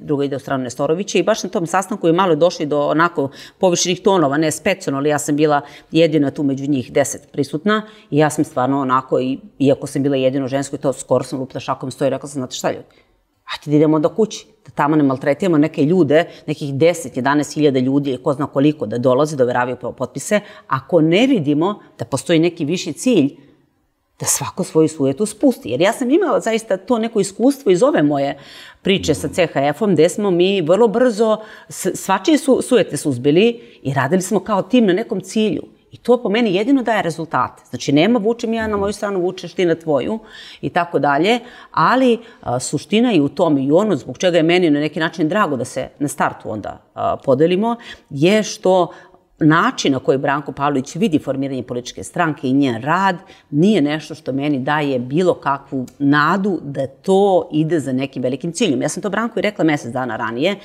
druga ide od strane Nestorovića i baš na tom sastanku je malo došli do onako povišenih tonova, ne specijalno, ali ja sam bila jedina tu među njih 10 prisutna i ja sam stvarno onako, iako sam bila jedino žensko i to skoro sam lupila šakom stoji, rekla sam, znate šta ljudi, hajde da idemo onda kući, da tamo ne maltretiramo neke ljude, nekih 10-11 hiljada ljudi ili ko zna koliko da dolaze, da overavaju potpise, ako ne vidimo da postoji neki viši cilj da svako svoju sujetu spusti. Jer ja sam imala zaista to neko iskustvo iz ove moje priče sa CHF-om, gde smo mi vrlo brzo svačije sujete suzbili i radili smo kao tim na nekom cilju. I to po meni jedino daje rezultate. Znači, nema vučem ja na moju stranu, vučeš ti na tvoju i tako dalje, ali suština je u tom i ono zbog čega je meni na neki način drago da se na startu onda podelimo, je što način na koji Branko Pavlović vidi formiranje političke stranke i njen rad nije nešto što meni daje bilo kakvu nadu da to ide za nekim velikim ciljem. Ja sam to Branko i rekla mjesec dana ranije.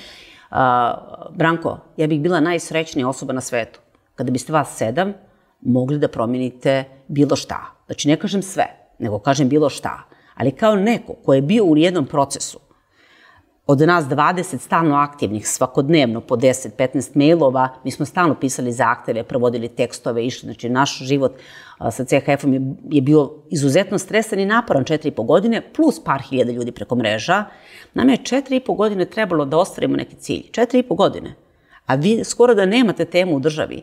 Branko, ja bih bila najsrećnija osoba na svetu kada biste vas 7 mogli da promijenite bilo šta. Znači ne kažem sve, nego kažem bilo šta. Ali kao neko koji je bio u jednom procesu, od nas 20 stalno aktivnih, svakodnevno po 10-15 mailova, mi smo stalno pisali zahteve, provodili tekstove, išli, znači naš život sa CHF-om je bio izuzetno stresan i naporan 4,5 godine, plus par hiljada ljudi preko mreža. Nama je 4,5 godine trebalo da ostvarimo neki cilj. 4,5 godine. A vi skoro da nemate temu u državi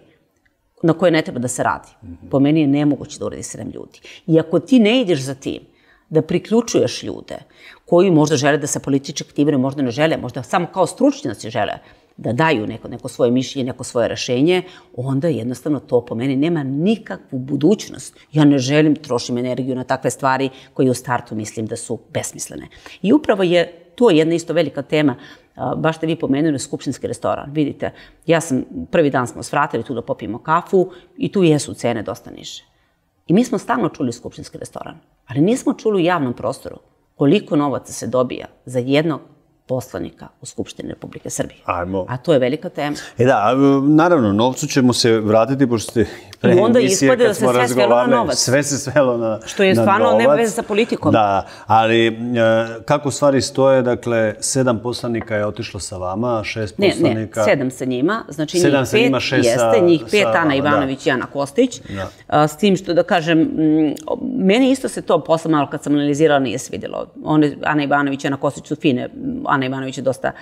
na kojoj ne treba da se radi. Po meni je nemoguće da uradi 7 ljudi. I ako ti ne ideš za tim, da priključuješ ljude koji možda žele da se politički aktiviraju, možda ne žele, možda samo kao stručnjaci žele da daju neko svoje mišljenje, neko svoje rešenje, onda jednostavno to po meni nema nikakvu budućnost. Ja ne želim trošiti energiju na takve stvari koje u startu mislim da su besmislene. I upravo je to jedna isto velika tema, baš ste vi pomenuli skupštinski restoran. Vidite, prvi dan smo svratili tu da popijemo kafu i tu jesu cene dosta niže. I mi smo stalno čuli skupštinski restoran, ali nismo čuli u javnom prostoru koliko novaca se dobija za jednog poslanika u Skupštini Republike Srbije. A to je velika tema. E da, naravno, novcu ćemo se vratiti, pošto ste I onda ispade da se sve svelo na novac. Sve se svelo na novac. Što je stvarno nema veze sa politikom. Da, ali kako stvari stoje, dakle, 7 poslanika je otišlo sa vama, 6 poslanika... Ne, 7 sa njima, znači njih 5 jeste, njih 5, Ana Ivanović i Ana Kostić. S tim što, da kažem, meni isto se to posle malo kad sam analizirala nije svidjelo. Ana Ivanović i Ana Kostić su fine. Ana Ivanović je dosta...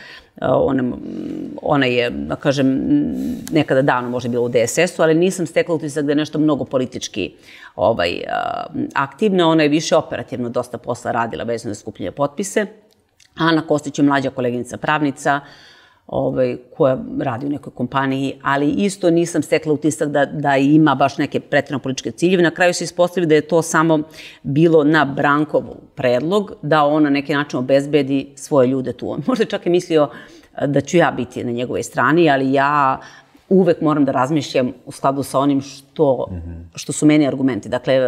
Ona je, da kažem, nekada davno možda bila u DSS-u, ali nisam stekla utisak da je nešto mnogo politički aktivna. Ona je više operativno dosta posla radila vezano za skupljanje potpise. Ana Kostić je mlađa koleginica pravnica koja radi u nekoj kompaniji, ali isto nisam stekla utisak da ima baš neke pretjerano političke ciljeve. Na kraju se ispostavi da je to samo bilo na Brankovu predlog, da on na neki način obezbedi svoje ljude tu. Možda čak je mislio da ću ja biti na njegovoj strani, ali ja uvek moram da razmišljam u skladu sa onim što su meni argumenti. Dakle,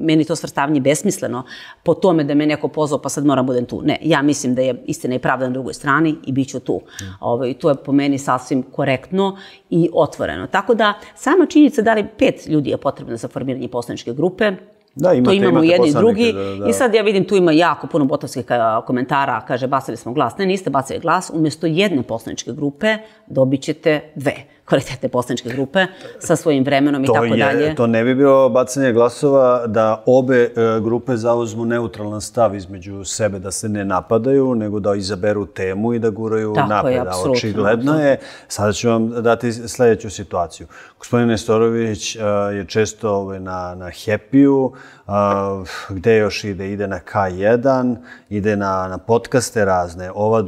meni to svrstavanje je besmisleno po tome da me neko pozvao pa sad moram budem tu. Ne, ja mislim da je istina i pravda na drugoj strani i bit ću tu. I to je po meni sasvim korektno i otvoreno. Tako da, sama činjenica da li 5 ljudi je potrebno za formiranje poslaničke grupe, to imamo jedni i drugi. I sad ja vidim, tu ima jako puno botovskih komentara, kaže bacili smo glas. Ne, niste bacili glas, umjesto jedne poslaničke grupe dobit ćete 2 kvalitetne poslaničke grupe sa svojim vremenom i tako dalje. To ne bi bilo bacanje glasova da obe grupe zauzmu neutralan stav između sebe, da se ne napadaju, nego da izaberu temu i da guraju napred. Očigledno je. Sada ću vam dati sljedeću situaciju. Gospodin Nestorović je često na Happy-u, gde još ide na K1, ide na podcaste razne. Ova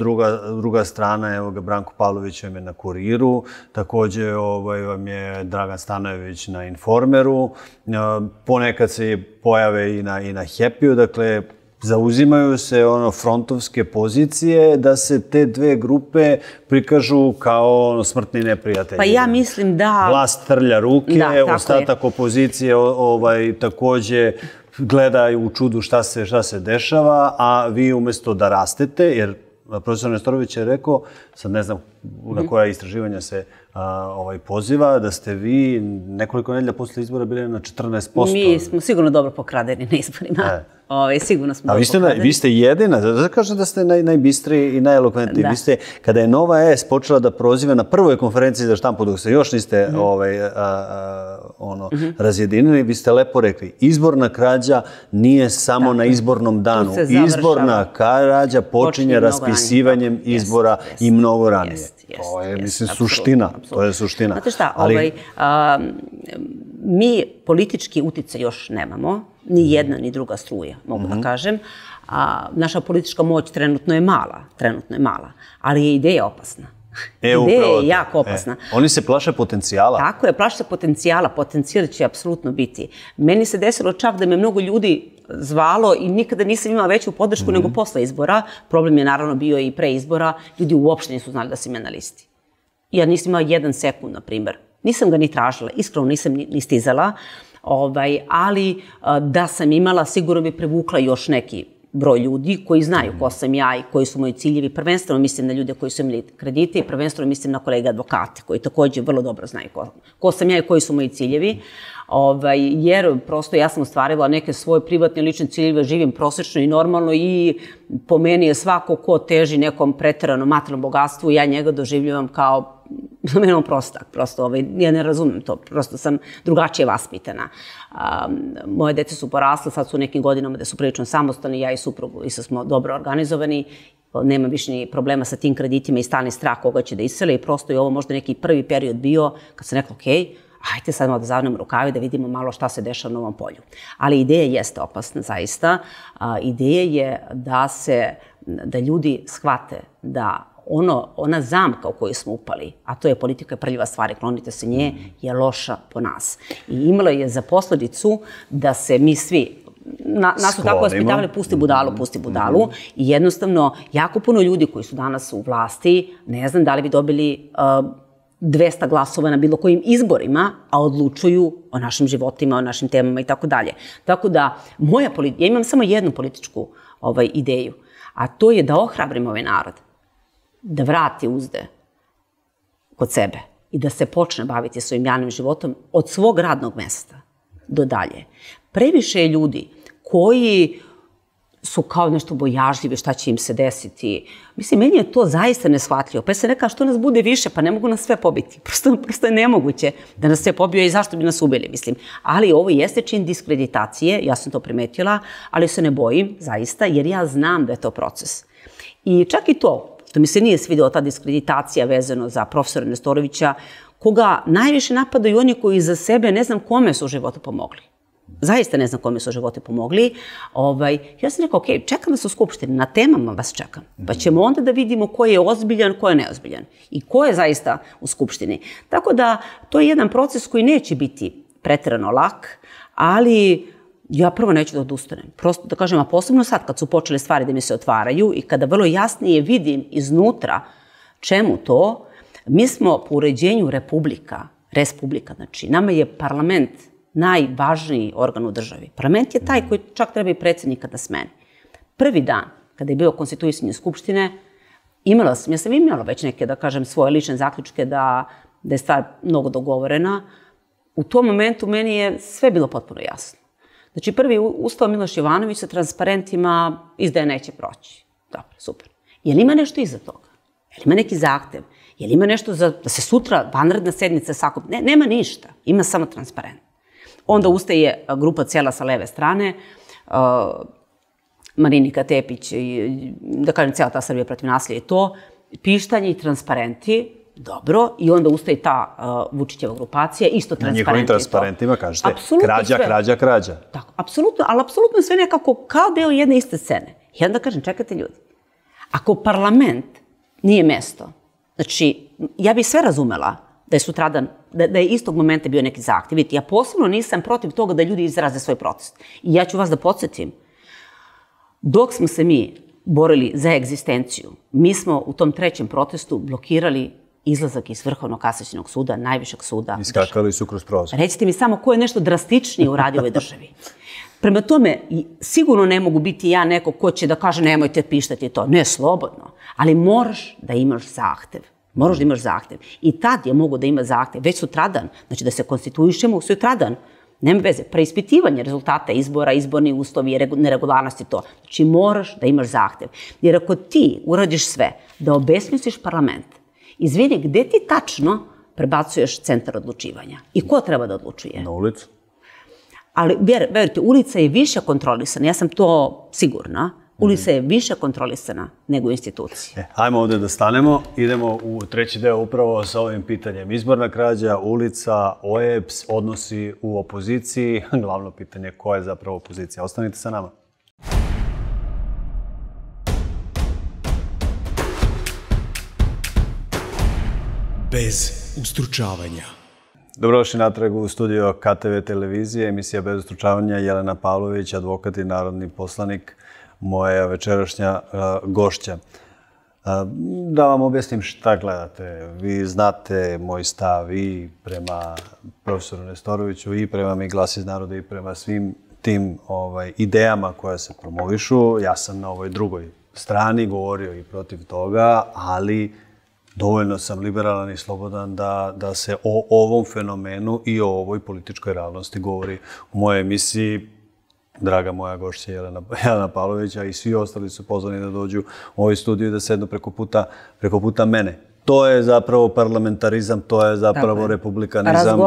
druga strana, evo ga, Branko Pavlović je na Kuriru, također vam je Dragan Stanojević na Informeru, ponekad se pojave i na Happy-u, dakle, zauzimaju se frontovske pozicije da se te dve grupe prikažu kao smrtni neprijatelji. Pa ja mislim da... Vlast trlja ruke, ostatak opozicije također gledaju u čudu šta se dešava, a vi umjesto da rastete, jer profesor Nestorović je rekao, sad ne znam na koja istraživanja se poziva, da ste vi nekoliko nedelja posle izbora bili na 14%. Mi smo sigurno dobro pokradeni na izborima. Sigurno smo dobro pokradeni. Vi ste jedina, zato kažem da ste najbistriji i najelokventniji. Vi ste, kada je Nova S počela da proziva na prvoj konferenciji za štampu, dok se još niste razjedinili, vi ste lepo rekli, izborna krađa nije samo na izbornom danu. Izborna krađa počinje raspisivanjem izbora i mnogo ranije. To je, mislim, suština. To je suština. Znate šta, mi politički uticaj još nemamo, ni jedna ni druga struja, mogu da kažem. Naša politička moć trenutno je mala, ali je ideja opasna. Ideja je jako opasna. Oni se plaše potencijala. Tako je, plaše se potencijala. Potencijal će apsolutno biti. Meni se desilo čak da me mnogo ljudi zvalo i nikada nisam imala veću podršku nego posle izbora. Problem je naravno bio i pre izbora. Ljudi uopšte nisu znali da sam ja na listi. Ja nisam imala 1 sekund, na primjer. Nisam ga ni tražila, iskreno nisam ni stizala, ali da sam imala, sigurno bi privukla još neki broj ljudi koji znaju ko sam ja i koji su moji ciljevi. Prvenstveno mislim na ljude koji su imali kredite i prvenstveno mislim na kolege advokate koji također vrlo dobro znaju ko sam ja i koji su moji ciljevi. Jer prosto ja sam ostvarila neke svoje privatne lične ciljeve, živim prosječno i normalno i po meni je svako ko teži nekom pretjeranom materijalnom bogatstvu, ja njega doživljavam kao menom prostak, prosto, ja ne razumem to, prosto sam drugačije vaspitana. Moje dece su porasle, sad su u nekim godinama da su prilično samostalni, ja i suprugu isto smo dobro organizovani, nema više ni problema sa tim kreditima i stalni strah koga će da isele i prosto je ovo možda neki prvi period bio kad sam rekla, okej, ajte sad malo da zavnemo rukave da vidimo malo šta se dešava na ovom polju. Ali ideja jeste opasna, zaista. Ideja je da ljudi shvate da ona zamka u koju smo upali, a to je politika prljava stvari, klonite se nje, je loša po nas. I imala je za posledicu da se mi svi, nas su tako vaspitavali, pusti budalu, i jednostavno jako puno ljudi koji su danas u vlasti, ne znam da li bi dobili 200 glasova na bilo kojim izborima, a odlučuju o našim životima, o našim temama i tako dalje. Tako da, ja imam samo jednu političku ideju, a to je da ohrabrim ovaj narod, da vrati uzde kod sebe, i da se počne baviti svojim javnim životom od svog radnog mesta do dalje. Previše je ljudi koji su kao nešto bojažljivi, šta će im se desiti. Mislim, meni je to zaista neshvatljivo. Pa se neka što nas bude više, pa ne mogu nas sve pobiti. Prosto je nemoguće da nas sve pobije i zašto bi nas ubili, mislim. Ali ovo jeste čin diskreditacije, ja sam to primetila, ali se ne bojim, zaista, jer ja znam da je to proces. I čak i to, što mi se nije svidjela ta diskreditacija vezano za profesora Nestorovića, koga najviše napadaju oni koji za sebe ne znam kome su u životu pomogli. Zaista ne znam kome su u životu pomogli. Ja sam rekao, ok, čekam vas u Skupštini, na temama vas čekam. Pa ćemo onda da vidimo ko je ozbiljan, ko je neozbiljan. I ko je zaista u Skupštini. Tako da, to je jedan proces koji neće biti preterano lak, ali ja prvo neću da odustanem. Prosto da kažem, a posebno sad kad su počele stvari da mi se otvaraju i kada vrlo jasnije vidim iznutra čemu to, mi smo po uređenju republika, znači nama je parlament najvažniji organ u državi. Parlament je taj koji čak treba i predsjednika da smeni. Prvi dan, kada je bio konstituisanje Skupštine, ja sam imala već neke, da kažem, svoje lične zaključke da je stvar mnogo dogovorena. U tom momentu meni je sve bilo potpuno jasno. Znači, prvi ustao Miloš Jovanović sa transparentima, izdaje neće proći. Dobro, super. Je li ima nešto iza toga? Je li ima neki zahtev? Je li ima nešto da se sutra vanredna sednica sakupi? Ne, nema ništa. Ima samo transparent. Onda ustaje grupa cijela sa leve strane, Marinika Tepić, da kažem, cijela ta Srbija protiv nasilja i to, pištanje i transparenti, dobro, i onda ustaje ta Vučićeva grupacija, isto transparenti i to. Na njihovim transparentima kažete, krađa. Tako, apsolutno, ali apsolutno sve nekako kao deo jedne iste scene. I onda kažem, čekajte ljudi, ako parlament nije mesto, znači, ja bih sve razumela, da je sutradan, da je istog momenta bio neki zahtev. Ja posebno nisam protiv toga da ljudi izraze svoj protest. I ja ću vas da podsjetim, dok smo se mi borili za egzistenciju, mi smo u tom trećem protestu blokirali izlazak iz Vrhovnog kasacionog suda, najvišeg suda. Iskakali su kroz prozor. Recite mi samo ko je nešto drastičnije uradio u ovoj državi. Prema tome, sigurno ne mogu biti ja neko ko će da kaže nemojte pištati to. Ne, slobodno. Ali moraš da imaš zahtev. Moraš da imaš zahtev. I tad je mogo da ima zahtev. Već sutradan, znači da se konstituišemo sutradan. Nema veze. Preispitivanje rezultata izbora, izborni uslovi, neregularnosti i to. Znači moraš da imaš zahtev. Jer ako ti uradiš sve da obesmisliš parlament, izvini, gde ti tačno prebacuješ centar odlučivanja? I ko treba da odlučuje? Na ulicu. Ali, verujte, ulica je više kontrolisana. Ja sam to sigurna. Ulica je više kontrolisana nego institucije. Hajmo ovdje da stanemo. Idemo u treći deo upravo sa ovim pitanjem. Izborna krađa, ulica, OEBS, odnosi u opoziciji. Glavno pitanje je koja je zapravo opozicija. Ostanite sa nama. Bez ustručavanja. Dobrodošli natrag u studio KTV televizije. Emisija Bez ustručavanja. Jelena Pavlović, advokat i narodni poslanik, moja večerašnja gošća. Da vam objasnim šta gledate. Vi znate moj stav i prema profesoru Nestoroviću i prema Mi glas iz naroda i prema svim tim idejama koja se promovišu. Ja sam na ovoj drugoj strani govorio i protiv toga, ali dovoljno sam liberalan i slobodan da se o ovom fenomenu i o ovoj političkoj realnosti govori u mojoj emisiji. Draga moja gošća Jelena Pavlović, a i svi ostali su pozvani da dođu u ovaj studiju i da sednu preko puta mene. To je zapravo parlamentarizam, to je zapravo republikanizam,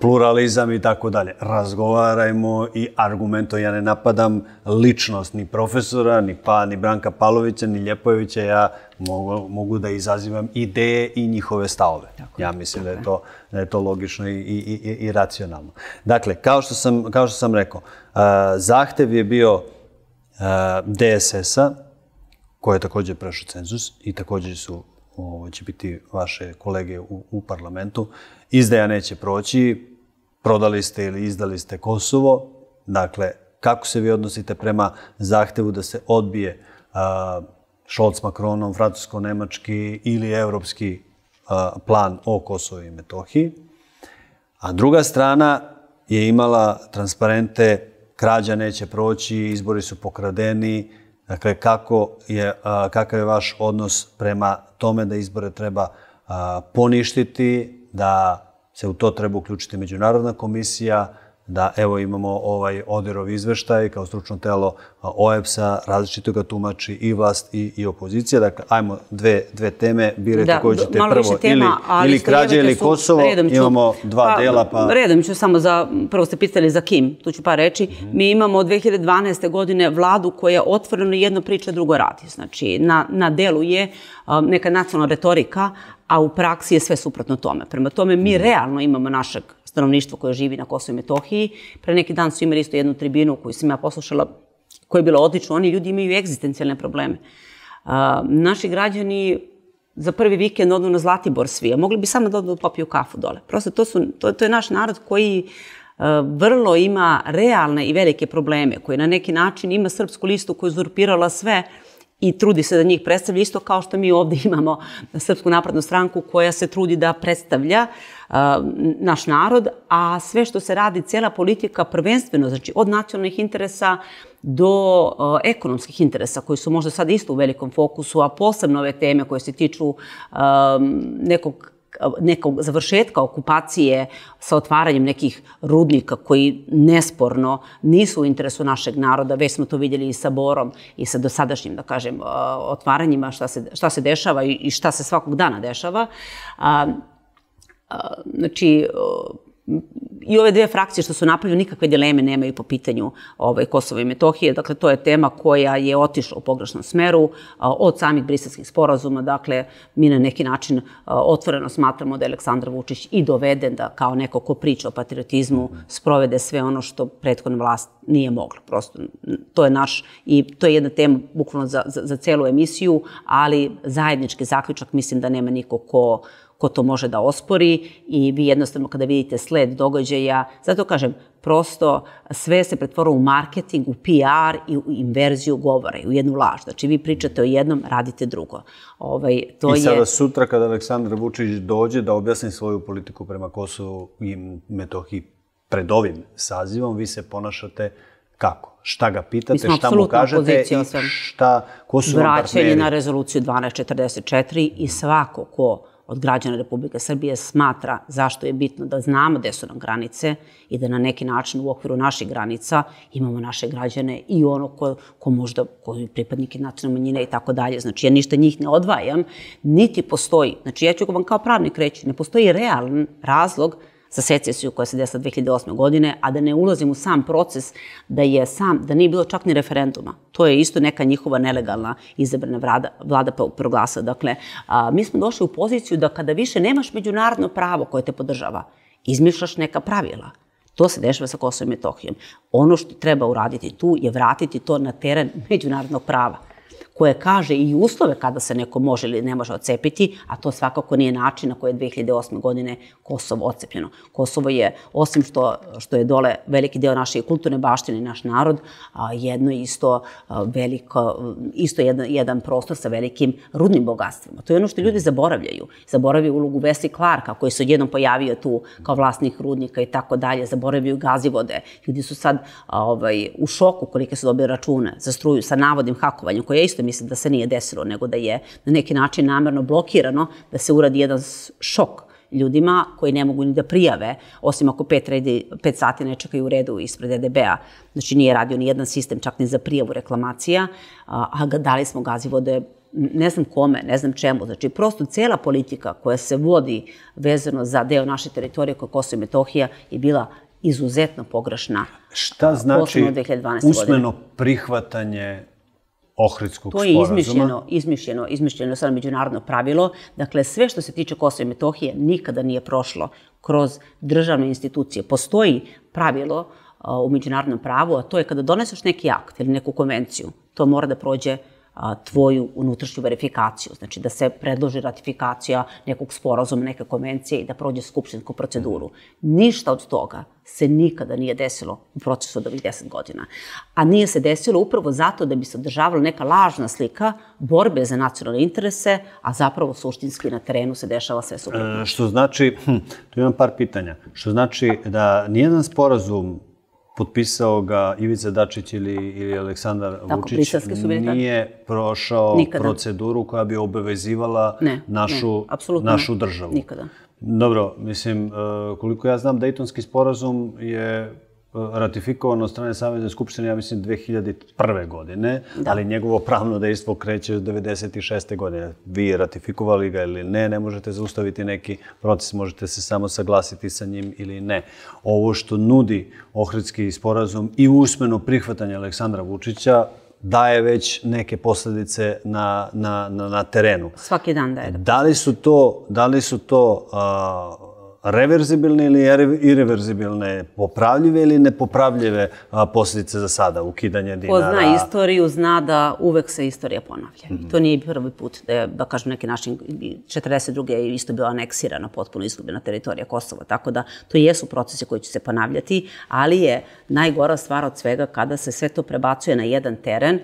pluralizam i tako dalje. Razgovarajmo i argumentom. Ja ne napadam ličnost ni profesora, ni Branka Pavlovića, ni Ljepojevića. Ja mogu da izazivam ideje i njihove stavove. Ja mislim da je to logično i racionalno. Dakle, kao što sam rekao, zahtev je bio DSS-a, koji je također prešao cenzus i također su će biti vaše kolege u parlamentu. Izdaja neće proći, prodali ste ili izdali ste Kosovo. Dakle, kako se vi odnosite prema zahtevu da se odbije Scholz-Macronom, francusko-nemački ili evropski plan o Kosovo i Metohiji? A druga strana je imala transparente, krađa neće proći, izbori su pokradeni. Dakle, kakav je vaš odnos prema tome da izbore treba poništiti, da se u to treba uključiti Međunarodna komisija, da evo imamo ovaj ODIHR-ov izveštaj kao stručno telo OEBS-a, različito ga tumači i vlast i opozicija. Dakle, ajmo dve teme, birajte koju ćete prvo, ili krađe ili Kosovo, imamo dva dela. Redom ću samo za, prvo ste pitali za kim, tu ću par reći. Mi imamo od 2012. godine vladu koja otvoreno jedno priča, drugo radi. Znači, na delu je neka nacionalna retorika, a u praksi je sve suprotno tome. Prema tome, mi realno imamo našeg stanovništvo koje živi na Kosovo i Metohiji. Pre neki dan su imali isto jednu tribinu koju sam ja poslušala, koja je bila odlična. Oni ljudi imaju egzistencijalne probleme. Naši građani za prvi vikend odu na Zlatibor svi, a mogli bi samo da odu popiju kafu dole. Prosto to je naš narod koji vrlo ima realne i velike probleme, koji na neki način ima srpsku listu koja je uzurpirala sve i trudi se da njih predstavlja, isto kao što mi ovdje imamo Srpsku naprednu stranku koja se trudi da predstavlja naš narod, a sve što se radi, cijela politika prvenstveno, znači od nacionalnih interesa do ekonomskih interesa, koji su možda sad isto u velikom fokusu, a posebno ove teme koje se tiču nekog završetka okupacije sa otvaranjem nekih rudnika koji nesporno nisu u interesu našeg naroda. Već smo to vidjeli i sa Borom i sa dosadašnjim, da kažem, otvaranjima, šta se dešava i šta se svakog dana dešava. Znači, i ove dve frakcije što su napravljene, nikakve dileme nemaju po pitanju Kosova i Metohije. Dakle, to je tema koja je otišla u pogrešnom smeru od samih briselskih sporazuma. Dakle, mi na neki način otvoreno smatramo da je Aleksandar Vučić i doveden da kao neko ko priča o patriotizmu sprovede sve ono što prethodna vlast nije mogla. Prosto, to je naš i to je jedna tema bukvalno za celu emisiju, ali zajednički zaključak mislim da nema niko ko to može da ospori i vi jednostavno kada vidite sled događaja, zato kažem, prosto sve se pretvara u marketing, u PR i u inverziju govora i u jednu laž. Znači vi pričate o jednom, radite drugo. I sada sutra kada Aleksandar Vučić dođe da objasni svoju politiku prema Kosovu i Metohiji pred ovim sazivom, vi se ponašate kako? Šta ga pitate, šta mu kažete i šta, ko su vam partneri? Vraćanje na rezoluciju 1244 i svako ko od građana Republike Srbije smatra zašto je bitno da znamo gde su nam granice i da na neki način u okviru naših granica imamo naše građane i ono ko možda, koji pripadnike nacionalne manjine i tako dalje. Znači, ja ništa njih ne odvajam, niti postoji. Znači, ja ću vam kao pravnik reći, ne postoji realan razlog za secesiju koja se desila 2008. godine, a da ne ulazim u sam proces da nije bilo čak ni referenduma. To je isto neka njihova nelegalna izabrana vlada proglasa. Dakle, mi smo došli u poziciju da kada više nemaš međunarodno pravo koje te podržava, izmišljaš neka pravila. To se dešava sa Kosovom i Metohijom. Ono što treba uraditi tu je vratiti to na teren međunarodnog prava, koje kaže i uslove kada se neko može ili ne može ocepiti, a to svakako nije način na koji je 2008. godine Kosovo ocepljeno. Kosovo je, osim što je dole veliki deo naše kulturne baštine i naš narod, jedno isto jedan prostor sa velikim rudnim bogatstvima. To je ono što ljudi zaboravljaju. Zaboravljaju ulogu Vesli Clarka, koji se odjednom pojavio tu kao vlasnik rudnika i tako dalje. Zaboravljaju Gazivode. Ljudi su sad u šoku kolike su dobili račune za struju sa navodnim hakovanjem, koje je isto mislim da se nije desilo, nego da je na neki način namerno blokirano da se uradi jedan šok ljudima koji ne mogu ni da prijave, osim ako 5 sati ne čekaju u redu ispred DDB-a. Znači nije radio ni jedan sistem, čak ni za prijavu reklamacija, a dali smo Gazivode ne znam kome, ne znam čemu. Znači prosto cijela politika koja se vodi vezano za deo naše teritorije koja je Kosovo i Metohija je bila izuzetno pogrešna. Šta znači usmeno prihvatanje Ohridskog sporazuma? To je izmišljeno sad međunarodno pravilo. Dakle, sve što se tiče Kosova i Metohije nikada nije prošlo kroz državne institucije. Postoji pravilo u međunarodnom pravu, a to je kada doneseš neki akt ili neku konvenciju, to mora da prođe tvoju unutrašnju verifikaciju, znači da se predloži ratifikacija nekog sporazuma, neke konvencije i da prođe skupštinsku proceduru. Ništa od toga se nikada nije desilo u procesu od ovih 10 godina. A nije se desilo upravo zato da bi se održavala neka lažna slika borbe za nacionalne interese, a zapravo suštinski na terenu se dešava sve suprotno. Što znači, tu imam par pitanja, što znači da nijedan sporazum potpisao ga Ivica Dačić ili Aleksandar Vučić, nije prošao proceduru koja bi obavezivala našu državu. Dobro, mislim, koliko ja znam, Dejtonski sporazum je ratifikovan od strane Savezne skupštine, ja mislim, 2001. godine, ali njegovo pravno dejstvo kreće od 1996. godine. Vi ratifikovali ga ili ne, ne možete zaustaviti neki proces, možete se samo saglasiti sa njim ili ne. Ovo što nudi Ohridski sporazum i usmeno prihvatanje Aleksandra Vučića daje već neke posljedice na terenu. Svaki dan daje. Da li su to reverzibilne ili irreverzibilne, popravljive ili nepopravljive posljedice za sada, ukidanje dinara? Ko zna istoriju, zna da uvek se istorija ponavlja. To nije prvi put, da kažem neki način, 1942. je isto bila aneksirana, potpuno izgubljena teritorija Kosova, tako da to jesu procese koji će se ponavljati, ali je najgora stvar od svega kada se sve to prebacuje na jedan teren,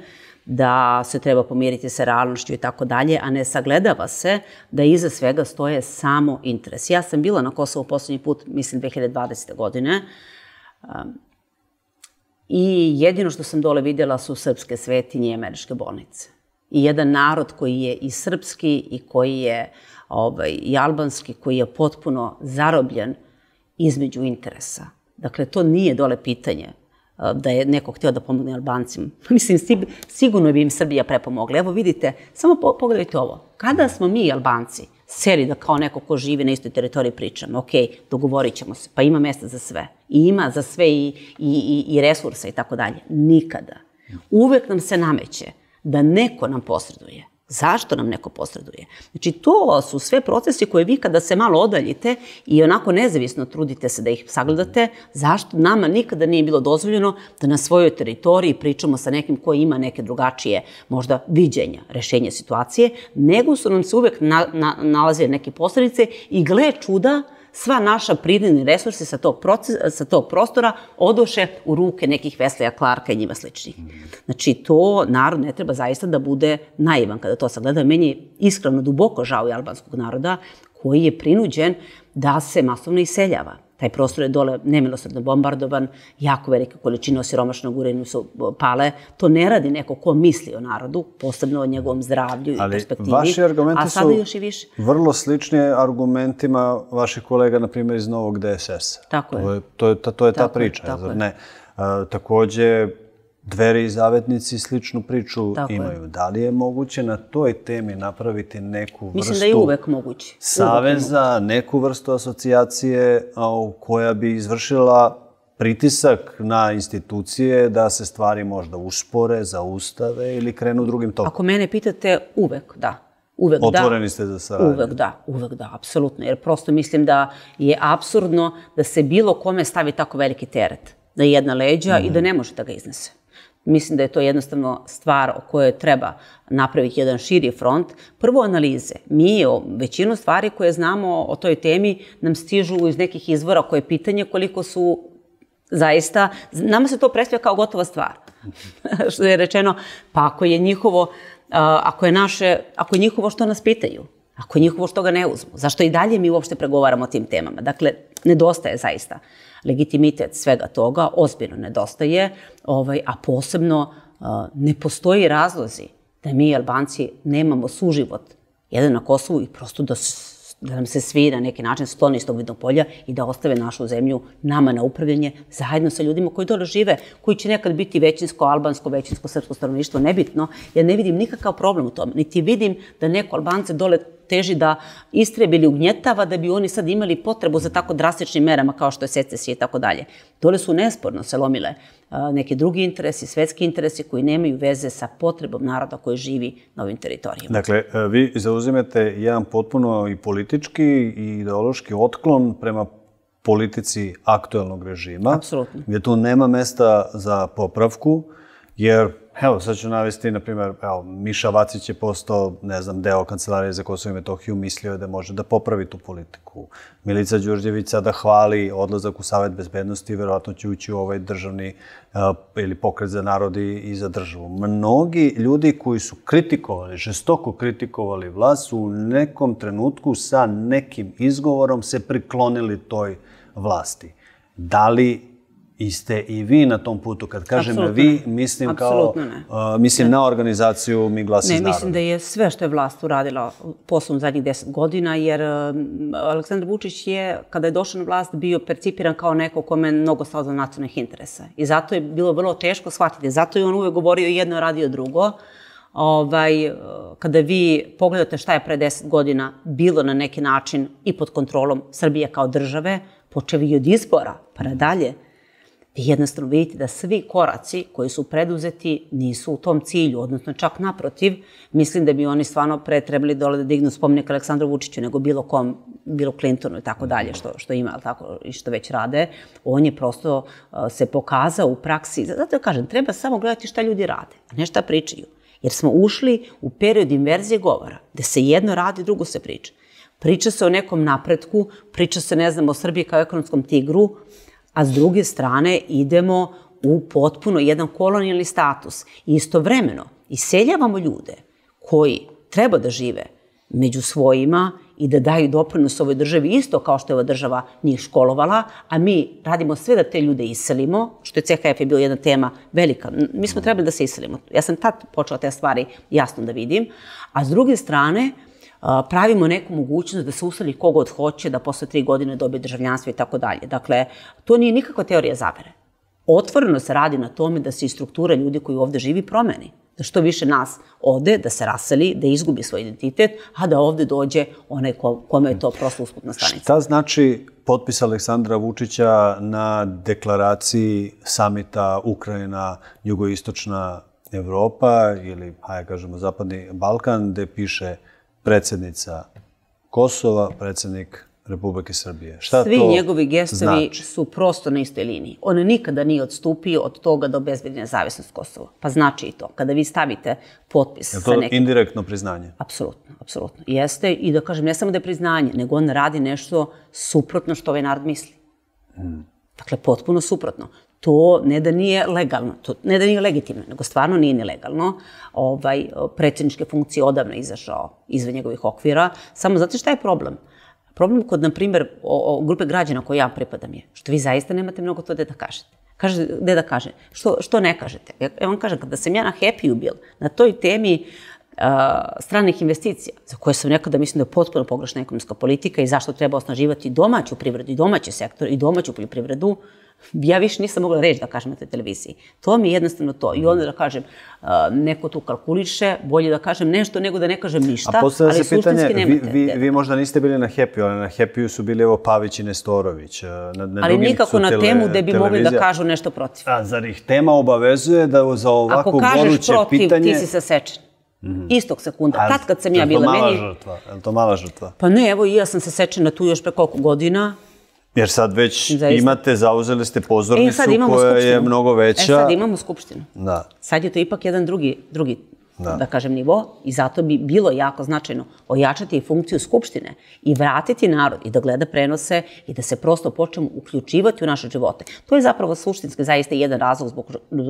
da se treba pomiriti sa realnošću i tako dalje, a ne sagledava se da iza svega stoje samo interes. Ja sam bila na Kosovu posljednji put, mislim, 2020. godine i jedino što sam dole vidjela su srpske svetinje i američke bolnice. I jedan narod koji je i srpski i koji je i albanski, koji je potpuno zarobljen između interesa. Dakle, to nije dole pitanje da je neko htio da pomogne Albancima. Mislim, sigurno bi im Srbija prepomogla. Evo vidite, samo pogledajte ovo. Kada smo mi Albanci seli da kao neko ko živi na istoj teritoriji pričamo, ok, dogovorit ćemo se, pa ima mjesta za sve. I ima za sve i resursa i tako dalje. Nikada. Uvek nam se nameće da neko nam posreduje. Zašto nam neko posreduje? Znači, to su sve procesi koje vi kada se malo odaljite i onako nezavisno trudite se da ih sagledate, zašto nama nikada nije bilo dozvoljeno da na svojoj teritoriji pričamo sa nekim koji ima neke drugačije možda viđenja, rešenja situacije, nego su nam se uvek nalazile neke posrednice i gle čuda, sva naša prirodni resursi sa tog prostora odoše u ruke nekih Vesleja, Klarka i njima sličnih. Znači, to narod ne treba zaista da bude naivan kada to sagleda. Meni je iskreno duboko žao i albanskog naroda koji je prinuđen da se masovno iseljava. Taj prostor je dole nemilosredno bombardovan, jako velike količine osiromašenog uranijuma su pale. To ne radi neko ko misli o narodu, posebno o njegovom zdravlju i perspektivi. Ali vaši argumenti su vrlo slični argumentima vaših kolega, na primjer, iz Novog DSS-a. Tako je. To je ta priča. Također, Dveri i Zavetnici sličnu priču imaju. Da li je moguće na toj temi napraviti neku vrstu saveza, neku vrstu asocijacije koja bi izvršila pritisak na institucije da se stvari možda uspore, zaustave ili krenu drugim tokom? Ako mene pitate, uvek da. Otvoreni ste za saradnju? Uvek da, apsolutno. Jer prosto mislim da je apsurdno da se bilo kome stavi tako veliki teret na jedna leđa i da ne može da ga iznese. Mislim da je to jednostavno stvar o kojoj treba napraviti jedan širi front. Prvo, analize. Mi većinu stvari koje znamo o toj temi nam stižu iz nekih izvora koje je pitanje koliko su zaista... Nama se to predstavlja kao gotova stvar. Što je rečeno, pa ako je njihovo, ako je njihovo što nas pitaju, ako je njihovo što ga ne uzmu, zašto i dalje mi uopšte pregovaramo o tim temama? Dakle, nedostaje zaista legitimitet svega toga, ozbiljno nedostaje, a posebno ne postoji razlozi da mi, Albanci, nemamo suživot jedan na Kosovu i prosto da nam se svi na neki način skloni iz tog vidnog polja i da ostave našu zemlju nama na upravljanje zajedno sa ljudima koji dole žive, koji će nekad biti većinsko albansko, većinsko srpsko stanovništvo, nebitno. Ja ne vidim nikakav problem u tome, niti vidim da neko Albance dole teži da istrebi ili ugnjetava da bi oni sad imali potrebu za tako drastičnim merama kao što je secesija i tako dalje. Dole su nesporno se lomile neki drugi interesi, svetski interesi koji nemaju veze sa potrebom naroda koji živi na ovim teritorijama. Dakle, vi zauzimete jedan potpuno i politički i ideološki otklon prema politici aktuelnog režima. Apsolutno. Jer tu nema mesta za popravku, jer evo, sad ću navesti, na primjer, Miša Vacić je postao, ne znam, deo Kancelarije za Kosovo i Metohiju, mislio je da može da popravi tu politiku. Milica Đurđević sada hvali odlazak u Savet bezbednosti i verovatno će ući u ovaj državni ili pokret za narod i za državu. Mnogi ljudi koji su kritikovali, žestoko kritikovali vlast, u nekom trenutku sa nekim izgovorom se priklonili toj vlasti. Da li I ste i vi na tom putu. Kad kažem vi, mislim na organizaciju Mi glas iz naroda. Ne, mislim da je sve što je vlast uradila poslom zadnjih 10 godina, jer Aleksandar Vučić je, kada je došao na vlast, bio percipiran kao neko kome je mnogo stalo do nacionalnih interesa. I zato je bilo vrlo teško shvatiti. Zato je on uvek govorio jedno, radio drugo. Kada vi pogledate šta je pre 10 godina bilo na neki način i pod kontrolom Srbije kao države, počeo i od izbora, pa nadalje, vi jednostavno vidite da svi koraci koji su preduzeti nisu u tom cilju, odnosno čak naprotiv. Mislim da bi oni stvarno pre trebali dole da dignu spomenik Aleksandru Vučiću nego bilo kom, bilo Clintonu i tako dalje, što ima i što već rade. On je prosto se pokazao u praksi. Zato kažem, treba samo gledati šta ljudi rade, a ne šta pričaju. Jer smo ušli u period inverzije govora, gde se jedno radi, drugo se priča. Priča se o nekom napretku, priča se, ne znam, o Srbiji kao ekonomskom tigru, a s druge strane idemo u potpuno jedan kolonijalni status. I istovremeno iseljavamo ljude koji treba da žive među svojima i da daju doprinos ovoj državi, isto kao što je ova država njih školovala, a mi radimo sve da te ljude iselimo, što je CHF je bila jedna tema velika. Mi smo trebali da se iselimo. Ja sam tad počela te stvari jasno da vidim. A s druge strane, pravimo neku mogućnost da se useli kogod hoće, da posle 3 godine dobije državljanstvo i tako dalje. Dakle, to nije nikakva teorija zavere. Otvoreno se radi na tome da se i struktura ljudi koji ovde živi promeni. Da što više nas ode, da se raseli, da izgubi svoj identitet, a da ovde dođe onaj kome je to prosto usputna stanica. Šta znači potpis Aleksandra Vučića na deklaraciji samita Ukrajina-Jugoistočna Evropa ili, hajde kažemo, Zapadni Balkan, gde piše predsjednica Kosova, predsjednik Republike Srbije? Šta to znači? Svi njegovi gestovi su prosto na istoj liniji. On nikada nije odstupio od toga da obezbedi nezavisnost Kosova. Pa znači i to. Kada vi stavite potpis... Je to indirektno priznanje? Apsolutno, apsolutno. Jeste, i da kažem, ne samo da je priznanje, nego on radi nešto suprotno što ovaj narod misli. Dakle, potpuno suprotno. To ne da nije legalno, ne da nije legitimno, nego stvarno nije ni legalno. Predsjedničke funkcije odavno izašao izvan njegovih okvira. Samo znate šta je problem? Problem kod, na primjer, grupe građana koje ja pripadam je, što vi zaista nemate mnogo to gde da kažete. Kažete, gde da kaže? Što ne kažete? Evo vam kažem, kada sam ja na Happy-u bila, na toj temi stranih investicija, za koje sam nekada mislim da je potpuno pogrešna ekonomska politika i zašto treba osnaživati domaću privredu i domaći sektor i domaću poljoprivredu, ja više nisam mogla reći da kažem na toj televiziji. To mi je jednostavno to. I onda da kažem, neko tu kalkuliše, bolje da kažem nešto nego da ne kažem ništa, ali suštinski nemate. Vi možda niste bili na Happy-u, ali na Happy-u su bili evo Pavić i Nestorović. Ali nikako na temu gde bi mogli da kažu nešto protiv. A zar ih tema obavezuje da za ovako goruće pitanje... Ako kažeš protiv, ti si sasečen. Istog sekunda. Tad kad sam ja bila meni... Je li to mala žrtva? Pa ne, evo i ja sam sasečena tu još pre koliko godina. Jer sad već imate, zauzeli ste pozornicu koja je mnogo veća. E sad imamo skupštinu. Sad je to ipak jedan drugi, da kažem, nivo i zato bi bilo jako značajno ojačati i funkciju skupštine i vratiti narod i da gleda prenose i da se prosto počnemo uključivati u naše živote. To je zapravo suštinski zaista jedan razlog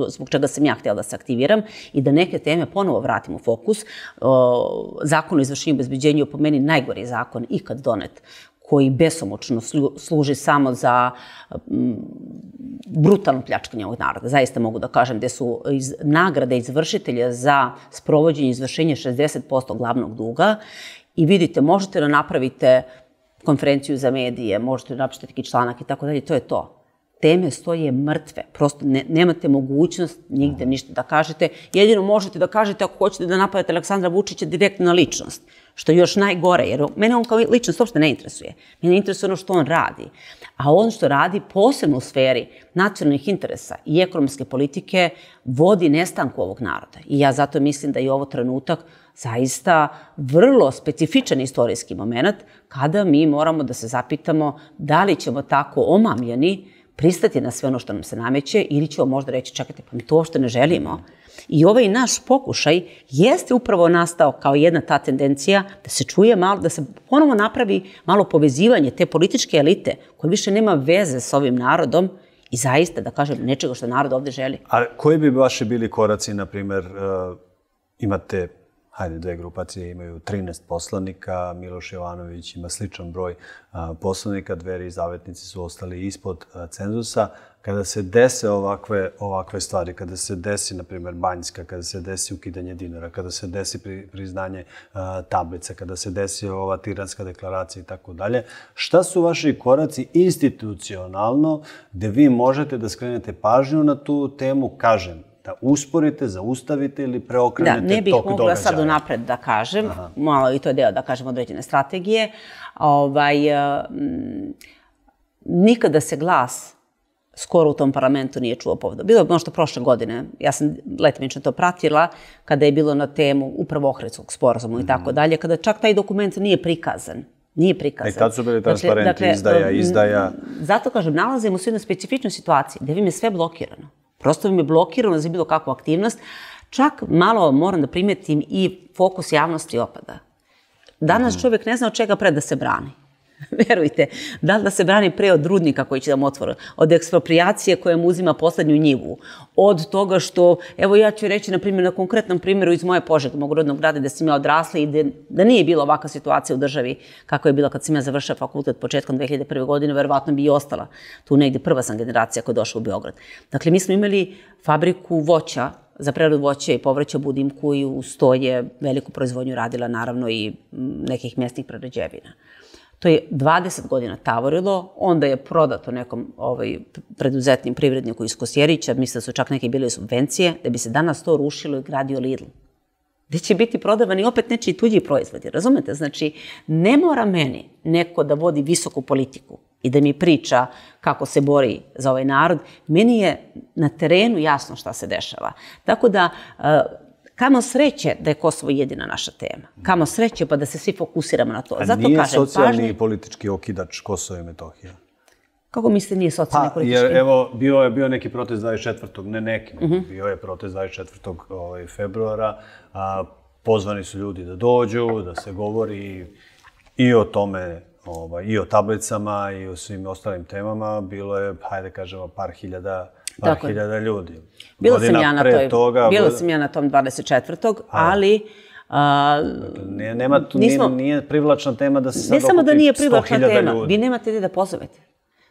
zbog čega sam ja htjela da se aktiviram i da neke teme ponovo vratim u fokus. Zakon o izvršenju i obezbeđenju je po meni najgori zakon ikad donet, koji besomučno služi samo za brutalno pljačkanje ovog naroda. Zaista mogu da kažem gde su nagrade izvršitelja za sprovođenje i izvršenje 60% glavnog duga i vidite, možete da napravite konferenciju za medije, možete da napišete neki članak i tako dalje, to je to. Teme stoje mrtve, prosto nemate mogućnost nigde ništa da kažete. Jedino možete da kažete ako hoćete da napadate Aleksandra Vučića direktno na ličnost, što je još najgore, jer mene on kao ličnost uopšte ne interesuje. Mene interesuje ono što on radi. A on što radi posebno u sferi nacionalnih interesa i ekonomske politike vodi nestanku ovog naroda. I ja zato mislim da je ovo trenutak zaista vrlo specifičan istorijski moment kada mi moramo da se zapitamo da li ćemo tako omamljeni pristati na sve ono što nam se nameće ili ćemo možda reći čekajte, pa mi to uopšte ne želimo. I ovaj naš pokušaj jeste upravo nastao kao jedna ta tendencija da se čuje malo, da se ponovo napravi malo povezivanje te političke elite koja više nema veze s ovim narodom i zaista, da kažem, nečega što narod ovde želi. A koji bi vaši bili koraci, na primjer, imate hajde, dve grupacije imaju 13 poslanika, Miloš Jovanović ima sličan broj poslanika, Dveri i Zavetnici su ostali ispod cenzusa. Kada se dese ovakve stvari, kada se desi, na primjer, Banjska, kada se desi ukidanje dinara, kada se desi priznanje tablica, kada se desi ova tiranska deklaracija i tako dalje, šta su vaši koraci institucionalno gde vi možete da skrenete pažnju na tu temu, kažem, da usporite, zaustavite ili preokrenete tok događaja? Da, ne bih mogla sad unapred da kažem, malo i to je deo da kažem određene strategije. Nikada se glas skoro u tom parlamentu nije čuo povodom. Bilo je možda prošle godine, ja sam letimično to pratila, kada je bilo na temu upravo Ohridskog sporazuma i tako dalje, kada čak taj dokument nije prikazan. Nije prikazan. I tad su bili transparenti, izdaja. Zato, kažem, nalazimo se u jednoj specifičnoj situaciji gdje vam je sve blokirano. Prosto vam je blokirano za bilo kakvu aktivnost. Čak malo moram da primetim i fokus javnosti opada. Danas čovjek ne zna od čega pre da se brani. Verujte, da li da se brani pre od rudnika koji će da mu otvore, od eksproprijacije koja mu uzima poslednju njivu, od toga što, evo ja ću reći na primjer, na konkretnom primjeru iz moje Požege, mog rodnog grada gde sam ja odrasla i da nije bila ovakva situacija u državi kako je bila kad sam ja završila fakultet početkom 2001. godine, verovatno bi i ostala tu negdje, prva sam generacija koja je došla u Beograd. Dakle, mi smo imali fabriku voća, za preradu voća i povrća u Budimku i uz to je veliku proizvodnju radila naravno i nekih mjesnih prerađevina. To je 20 godina tavorilo, onda je prodato nekom preduzetnim privredniku iz Kosjerića, misle da su čak neke bile subvencije, da bi se danas to rušilo i gradio Lidl. Gde će biti prodavani opet nečiji tuđi proizvodi, razumete? Znači, ne mora meni neko da vodi visoku politiku i da mi priča kako se bori za ovaj narod. Meni je na terenu jasno šta se dešava. Tako da, kamo sreće da je Kosovo jedina naša tema. Kamo sreće pa da se svi fokusiramo na to. A nije socijalni i politički okidač Kosova i Metohija? Kako mislite nije socijalni i politički? Jer evo, bio je neki protest 24. Ne neki, bio je protest 24. februara. Pozvani su ljudi da dođu, da se govori i o tome, i o tablicama i o svim ostalim temama. Bilo je, hajde kažemo, par hiljada ljudi. Bila sam ja na tom 24. ali nije privlačna tema da se sad okupi 100.000 ljudi. Ne samo da nije privlačna tema, vi nemate gdje da pozovete.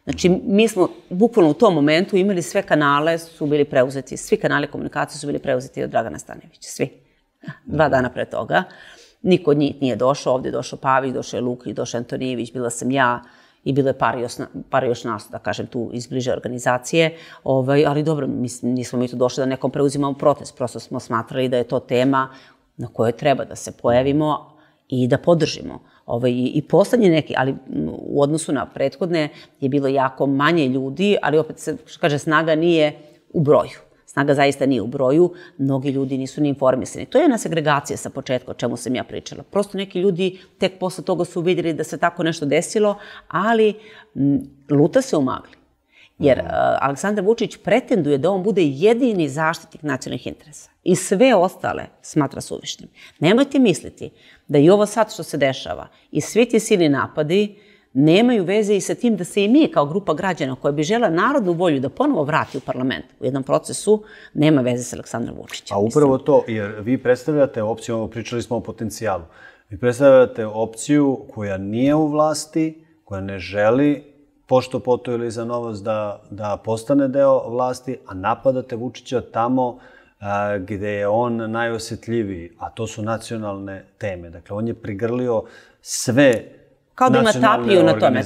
Znači, mi smo bukvalno u tom momentu imali sve kanale, su bili preuzeti, svi kanale komunikacije su bili preuzeti od Dragana Stanojevića, svi. 2 dana pre toga. Niko od njih nije došao, ovdje je došao Pavić, došao je Lukić, došao je Antonijević, bila sam ja, i bilo je par još nas, da kažem, tu iz bliže organizacije, ali dobro, nismo mi tu došli da nekom preuzimamo protest, prosto smo smatrali da je to tema na kojoj treba da se pojavimo i da podržimo. I poslednji neki, ali u odnosu na prethodne je bilo jako manje ljudi, ali opet se kaže snaga nije u broju. Snaga zaista nije u broju, mnogi ljudi nisu ni informisani. To je jedna segregacija sa početka, o čemu sam ja pričala. Prosto neki ljudi tek posle toga su vidjeli da se tako nešto desilo, ali luta se u magli. Jer Aleksandar Vučić pretenduje da on bude jedini zaštitnik nacionalnih interesa. I sve ostale smatra suvišnim. Nemojte misliti da i ovo sad što se dešava i svi ti silni napadi nemaju veze i sa tim da se i mi kao grupa građana koja bi žela narodnu volju da ponovo vrati u parlament u jednom procesu, nema veze s Aleksandrom Vučićem. A upravo to, jer vi predstavljate opciju, pričali smo o potencijalu, vi predstavljate opciju koja nije u vlasti, koja ne želi pošto poto ili za novost da postane deo vlasti, a napadate Vučića tamo gde je on najosjetljiviji, a to su nacionalne teme. Dakle, on je prigrlio sve kao da ima tapiju na tome,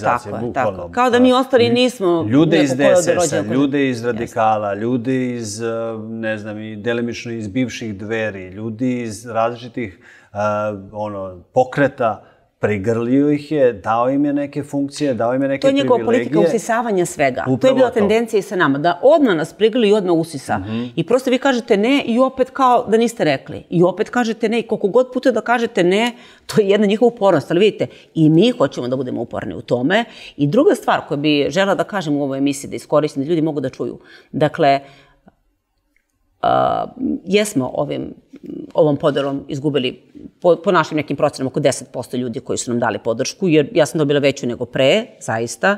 tako. Kao da mi ostali nismo... Ljude iz DSS-a, ljude iz radikala, ljude iz, ne znam, i delimično iz bivših Dveri, ljudi iz različitih pokreta, prigrlio ih je, dao im je neke funkcije, dao im je neke privilegije. To je njegova politika usisavanja svega. To je bila tendencija i sa nama, da odmah nas prigrli i odmah usisa. I prosto vi kažete ne i opet kao da niste rekli. I opet kažete ne i koliko god puta da kažete ne, to je jedna njihova upornost. Ali vidite, i mi hoćemo da budemo uporni u tome. I druga stvar koju bi žela da kažem u ovoj emisiji, da iskoristim, da ljudi mogu da čuju. Dakle, jesmo ovom podelom izgubili po našim nekim procenama oko 10% ljudi koji su nam dali podršku, jer ja sam dobila veću nego pre, zaista,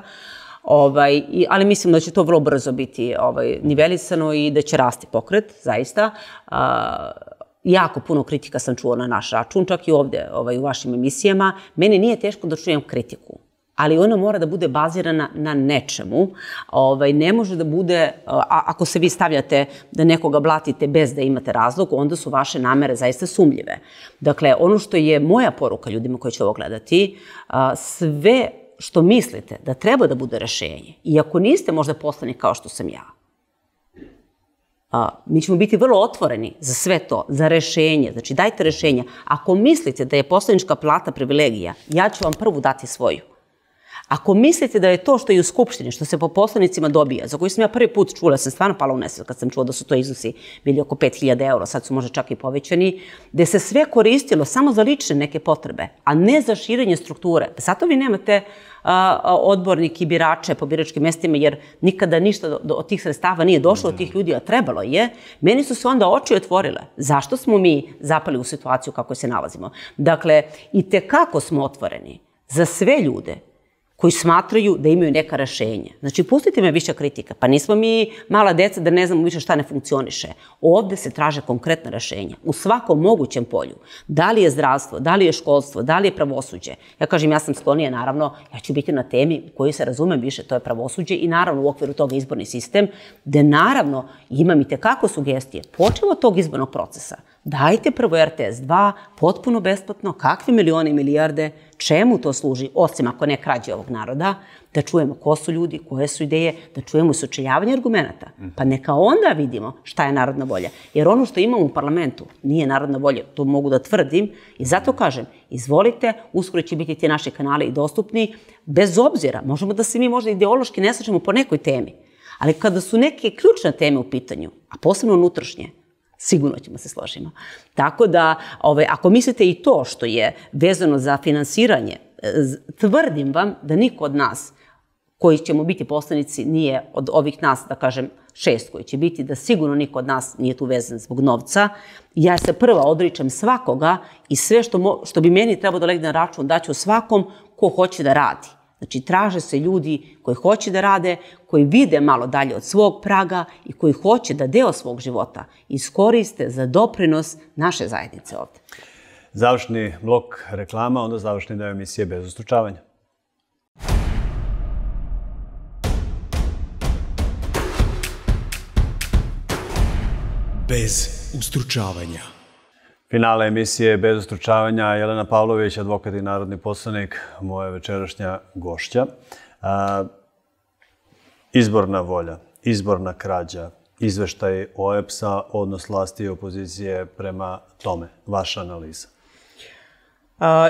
ali mislim da će to vrlo brzo biti nivelisano i da će rasti pokret, zaista. jako puno kritika sam čuo na naš račun, čak i ovdje u vašim emisijama. Meni nije teško da čujem kritiku, ali ona mora da bude bazirana na nečemu. Ne može da bude, ako se vi stavljate da nekoga blatite bez da imate razlog, onda su vaše namere zaista sumnjive. Dakle, ono što je moja poruka ljudima koji će ovo gledati, sve što mislite da treba da bude rešenje, i ako niste možda poslanik kao što sam ja, mi ćemo biti vrlo otvoreni za sve to, za rešenje. Znači, dajte rešenja. Ako mislite da je poslanička plata privilegija, ja ću vam prvu dati svoju. Ako mislite da je to što je u Skupštini, što se po poslanicima dobija, za koju sam ja prvi put čula, sam stvarno pala u nesvest kad sam čula da su to iznosi bili oko 5.000 eura, sad su možda čak i povećani, gde se sve koristilo samo za lične neke potrebe, a ne za širenje strukture. Zato vi nemate odbornike i birače po biračkim mestima, jer nikada ništa od tih sredstava nije došlo od tih ljudi, a trebalo je. Meni su se onda oči otvorile. Zašto smo mi zapali u situaciju kako se nalazimo? Dakle, i tekako smo otvoreni za sve ljude koji smatraju da imaju neka rešenja. Znači, pustite me više kritika. Pa nismo mi mala deca da ne znamo više šta ne funkcioniše. Ovde se traže konkretna rešenja u svakom mogućem polju. Da li je zdravstvo, da li je školstvo, da li je pravosuđe. Ja kažem, ja sam sklonija, naravno, ja ću biti na temi u kojoj se razumem više, to je pravosuđe, i naravno u okviru toga izborni sistem, gde naravno imam i tekako sugestije. Počev od tog izbornog procesa. Dajte prvo RTS 2, potpuno besplatno, kakve milione i milijarde, čemu to služi, osim ako ne krađe ovog naroda, da čujemo ko su ljudi, koje su ideje, da čujemo sučeljavanje argumenta. Pa neka onda vidimo šta je narodna volja. Jer ono što imamo u parlamentu nije narodna volja, to mogu da tvrdim, i zato kažem, izvolite, uskoro će biti ti naši kanali i dostupni, bez obzira, možemo da se mi možda ideološki ne slažemo po nekoj temi, ali kada su neke ključne teme u pitanju, a posebno unutrašnje, sigurno ćemo se složiti. Tako da, ako mislite i to što je vezano za finansiranje, tvrdim vam da niko od nas koji ćemo biti poslanici nije od ovih nas, da kažem, 6 koji će biti, da sigurno niko od nas nije tu vezan zbog novca. Ja se prva odričem svakoga i sve što bi meni trebalo da legne na račun daću svakom ko hoće da radi. Znači, traže se ljudi koji hoće da rade, koji vide malo dalje od svog praga i koji hoće da deo svog života iskoriste za doprinos naše zajednice ovde. Završni blok reklama, onda završni deo emisije Bez ustručavanja. Bez ustručavanja. Finale emisije Bez ustručavanja, Jelena Pavlović, advokat i narodni poslanik, moja večerašnja gošća. Izborna volja, izborna krađa, izveštaj OEPS-a, odnos vlasti i opozicije prema tome. Vaša analiza?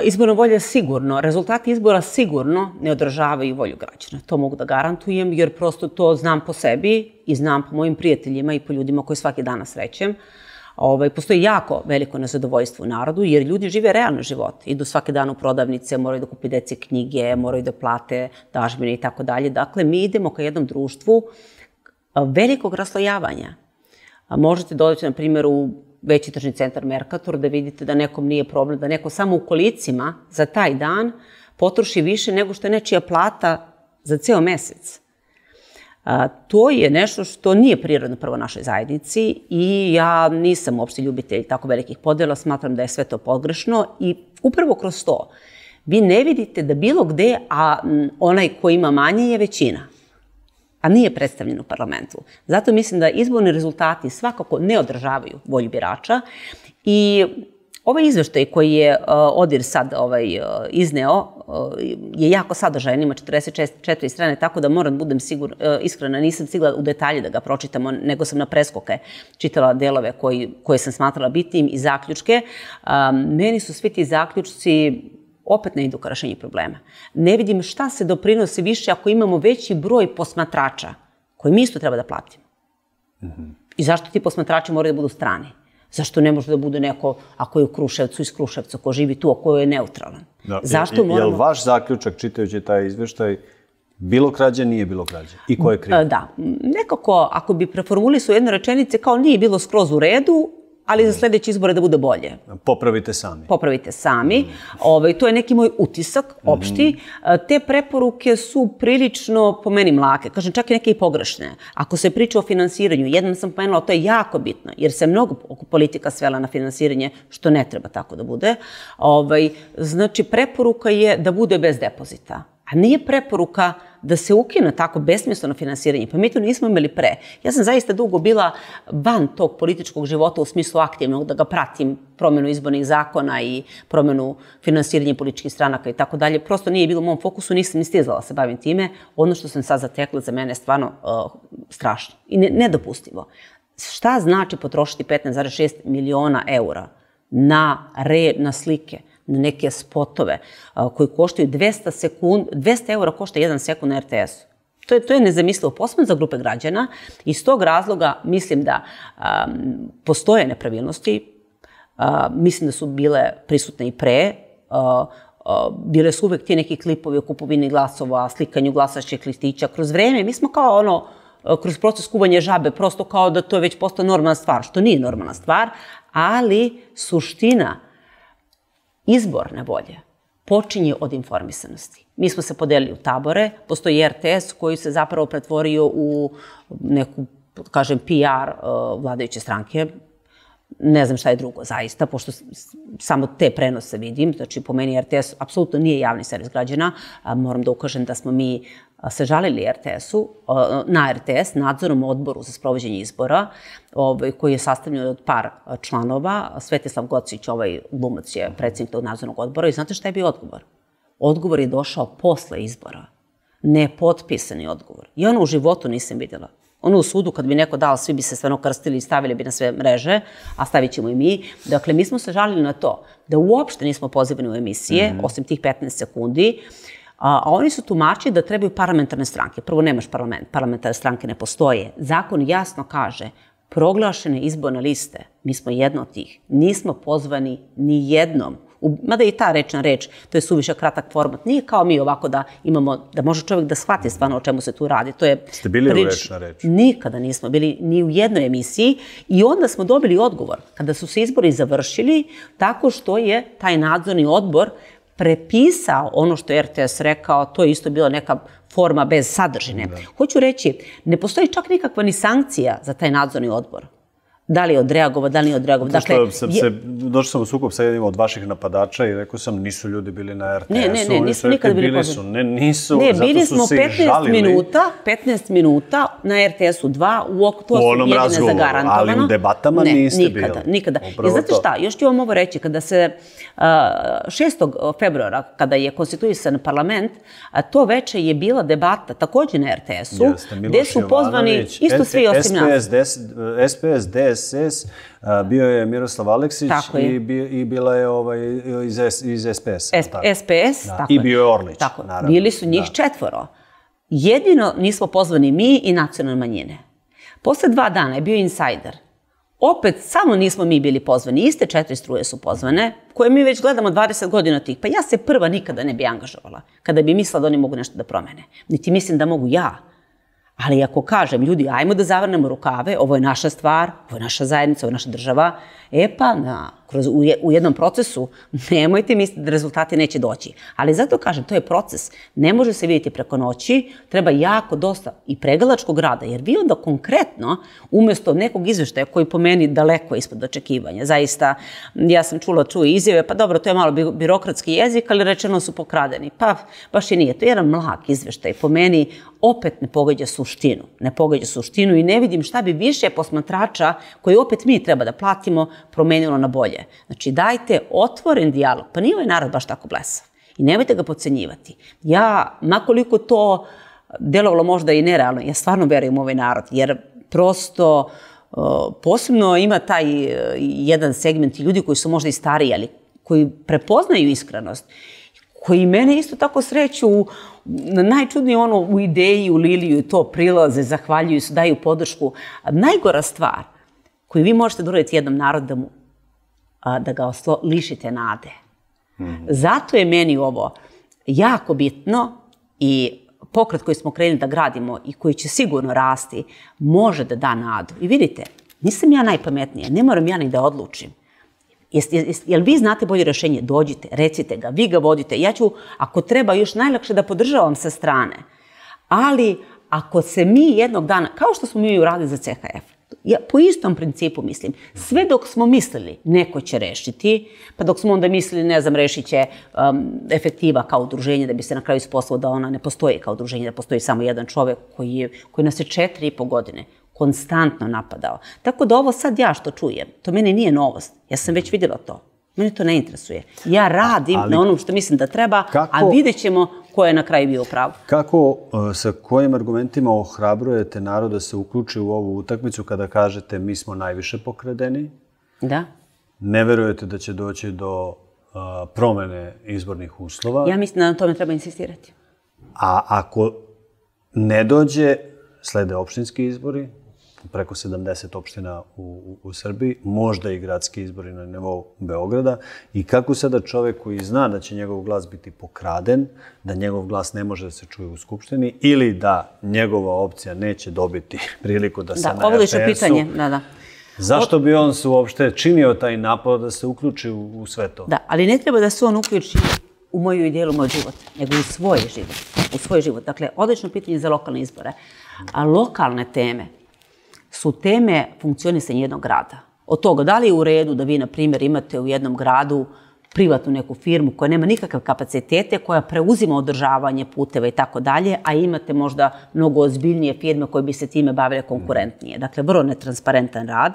Izborna volja sigurno, rezultati izbora sigurno ne održavaju volju građana. To mogu da garantujem, jer prosto to znam po sebi i znam po mojim prijateljima i po ljudima koji svaki dan srećem. Postoji jako veliko nezadovoljstvo u narodu, jer ljudi žive realni život. Idu svaki dan u prodavnice, moraju da kupi deci knjige, moraju da plate dažbine i tako dalje. Dakle, mi idemo ka jednom društvu velikog raslojavanja. Možete doći, na primjer, u veći tržni centar Merkator, da vidite da nekom nije problem, da neko samo u kolicima za taj dan potroši više nego što je nečija plata za ceo mesec. To je nešto što nije prirodno prvo našoj zajednici i ja nisam uopšte ljubitelj tako velikih podela, smatram da je sve to pogrešno i upravo kroz to vi ne vidite da bilo gde, a onaj ko ima manje je većina, a nije predstavljen u parlamentu. Zato mislim da izborni rezultati svakako ne održavaju volju birača i ovaj izveštaj koji je ODIR sad izneo je jako sadržajan, ima 44 strane, tako da moram budem iskrena, nisam stigla u detalje da ga pročitamo, nego sam na preskoke čitala delove koje sam smatrala bitnim i zaključke. Meni su svi ti zaključci opet ne idu ka rešenju problema. Ne vidim šta se doprinosi više ako imamo veći broj posmatrača koji mi isto treba da platimo. I zašto ti posmatrači moraju da budu strani? Zašto ne može da bude neko, ako je u Kruševcu, iz Kruševca, ko živi tu, a ko je neutralan? Je li vaš zaključak, čitajući taj izveštaj, bilo krađe, nije bilo krađe? I ko je kriv? Da. Nekako, ako bi preformulisao jedne rečenice, kao nije bilo skroz u redu, ali za sljedeći izbore da bude bolje. Popravite sami. Popravite sami. To je neki moj utisak opšti. Te preporuke su prilično, po meni, mlake. Kažem, čak i neke i pogrešne. Ako se priča o finansiranju, jednom sam pomenula, to je jako bitno, jer se mnogo politika svela na finansiranje, što ne treba tako da bude. Znači, preporuka je da bude bez depozita. A nije preporuka da se ukine tako besmisleno finansiranje. Pa mi to nismo imali pre. Ja sam zaista dugo bila van tog političkog života u smislu aktivnog, da ga pratim, promjenu izbornih zakona i promjenu finansiranja političkih stranaka i tako dalje. Prosto nije bilo u mom fokusu, nisam ni stizala se bavim time. Ono što sam sad zatekla za mene je stvarno strašno i nedopustivo. Šta znači potrošiti 15,6 miliona eura na slike, na neke spotove koji koštaju 200 eura košta 1 sekund na RTS-u. To je nezamislivo, posebno za grupe građana. Iz tog razloga mislim da postoje nepravilnosti, mislim da su bile prisutne i pre, bile su uvek ti neki klipovi o kupovini glasova, slikanju glasačkih listića. Kroz vreme mi smo kao ono, kroz proces kuvanja žabe, prosto kao da to je već postao normalna stvar, što nije normalna stvar, ali suština izborne volje počinje od informisanosti. Mi smo se podelili u tabore, postoji RTS koji se zapravo pretvorio u neku, kažem, PR vladajuće stranke. Ne znam šta je drugo zaista, pošto samo te prenose vidim. Znači, po meni RTS apsolutno nije javni servis građana. Moram da ukažem da smo mi se žalili na RTS, nadzornom odboru za sprovođenje izbora, koji je sastavljen od par članova. Svetislav Gocić, ovaj glumac, je predsjednik tog nadzornog odbora. I znate šta je bio odgovor? Odgovor je došao posle izbora. Nepotpisani odgovor. Ja ono u životu nisam vidjela. Ono u sudu, kad bi neko dao, svi bi se stvarno krstili i stavili bi na sve mreže, a stavit ćemo i mi. Dakle, mi smo se žalili na to da uopšte nismo pozivani u emisije, osim tih 15 sekundi, a oni su tumačili da trebaju parlamentarne stranke. Prvo, nemaš parlament, parlamentarne stranke ne postoje. Zakon jasno kaže, proglašene izborne liste, mi smo jedna od tih, nismo pozvani ni jednom. Mada je i ta reč na reč, to je suviše kratak format. Nije kao mi ovako da imamo, da može čovjek da shvati stvarno o čemu se tu radi. Ste bili u reč na reč? Nikada nismo bili ni u jednoj emisiji i onda smo dobili odgovor kada su se izbori završili tako što je taj nadzorni odbor prepisao ono što je RTS rekao, to je isto bila neka forma bez sadržine. Hoću reći, ne postoji čak nikakva ni sankcija za taj nadzorni odbor. Da li je odreagovao, da li nije odreagovao. Došao sam u sukob sa jednim od vaših napadača i rekao sam nisu ljudi bili na RTS-u. Ne, nisu nikada bili pozvani. Ne, nisu, zato su se i žalili. Bili smo 15 minuta na RTS-u 2, u onom razgovoru, ali u debatama niste bili. Ne, nikada. I znate šta, još ću vam ovo reći, kada se 6. februara, kada je konstituisan parlament, to veče je bila debata također na RTS-u, gde su pozvani isto svi osim nas. SPS, DSS, bio je Miroslav Aleksić i bila je iz SPS-a. I bio je Orlić, naravno. Bili su njih 4. Jedino nismo pozvani mi i nacionalne manjine. Posle 2 dana je bio Insider. Opet, samo nismo mi bili pozvani. Iste 4 struje su pozvane, koje mi već gledamo 20 godina tih. Pa ja se prva nikada ne bi angažovala, kada bi mislila da oni mogu nešto da promene. Niti mislim da mogu ja. Ali ako kažem, ljudi, ajmo da zavrnemo rukave, ovo je naša stvar, ovo je naša zajednica, ovo je naša država, pa u jednom procesu nemojte misliti da rezultati neće doći. Ali zato kažem, to je proces. Ne može se vidjeti preko noći, treba jako dosta i pregalačkog rada, jer vi onda konkretno, umjesto nekog izveštaja koji po meni daleko ispod očekivanja, zaista, ja sam čula izjave, pa dobro, to je malo birokratski jezik, ali rečeno su pokradeni. Pa, baš i nije. To je jedan mlak izveštaj. Po meni opet ne pogađa suštinu. Ne pogađa suštinu i ne vidim šta bi više posmatrača, koje opet mi treba da platimo, promenilo na bolje. Znači, dajte otvoren dijalog. Pa nije ovaj narod baš tako blesav. I nemojte ga podcenjivati. Ja, nakoliko to delovalo možda i nerealno, ja stvarno verujem u ovaj narod, jer prosto posebno ima taj jedan segment ljudi koji su možda i stariji, ali koji prepoznaju iskrenost, koji mene isto tako sreću najčudnije ono u ideji, u Liliju i to prilaze, zahvaljuju se, daju podršku. Najgora stvar koju vi možete da uraditi jednom narodu da mu da ga lišite nade. Zato je meni ovo jako bitno i pokret koji smo krenuli da gradimo i koji će sigurno rasti, može da da nadu. I vidite, Nisam ja najpametnija, ne moram ja ni da odlučim. Jel vi znate bolje rješenje? Dođite, recite ga, vi ga vodite. Ja ću, ako treba, još najlakše da podržavam sa strane. Ali ako se mi jednog dana, kao što smo mi uradili za CHF, ja po istom principu mislim, sve dok smo mislili neko će rešiti, pa dok smo onda mislili, ne znam, rešit će efektiva kao udruženje, da bi se na kraju isposlao da ona ne postoji kao udruženje, da postoji samo jedan čovek koji nas je 4,5 godine konstantno napadao. Tako da ovo sad ja što čujem, to meni nije novost. Ja sam već vidjela to. Mene to ne interesuje. Ja radim na onom što mislim da treba, a vidjet ćemo ko je na kraju bio u pravu. Kako, sa kojim argumentima ohrabrujete narod da se uključi u ovu utakmicu kada kažete mi smo najviše pokradeni? Da. Ne verujete da će doći do promene izbornih uslova? Ja mislim da na tome treba insistirati. A ako ne dođe, slede opštinski izbori, preko 70 opština u Srbiji, možda i gradski izbori na nivou Beograda. I kako sada čovjek koji zna da će njegov glas biti pokraden, da njegov glas ne može da se čuje u Skupštini ili da njegova opcija neće dobiti priliku da se na RTS-u... Zašto bi on se uopšte činio taj napad da se uključi u sve to? Da, ali ne treba da se on uključi u moju ideju, moj život, nego u svoj život. U svoj život. Dakle, odlično pitanje za lokalne izbore. A lokalne teme su teme funkcionisanja jednog grada. Od toga, da li je u redu da vi, na primjer, imate u jednom gradu privatnu neku firmu koja nema nikakve kapacitete, koja preuzima održavanje puteva i tako dalje, a imate možda mnogo ozbiljnije firme koje bi se time bavile konkurentnije. Dakle, vrlo netransparentan rad.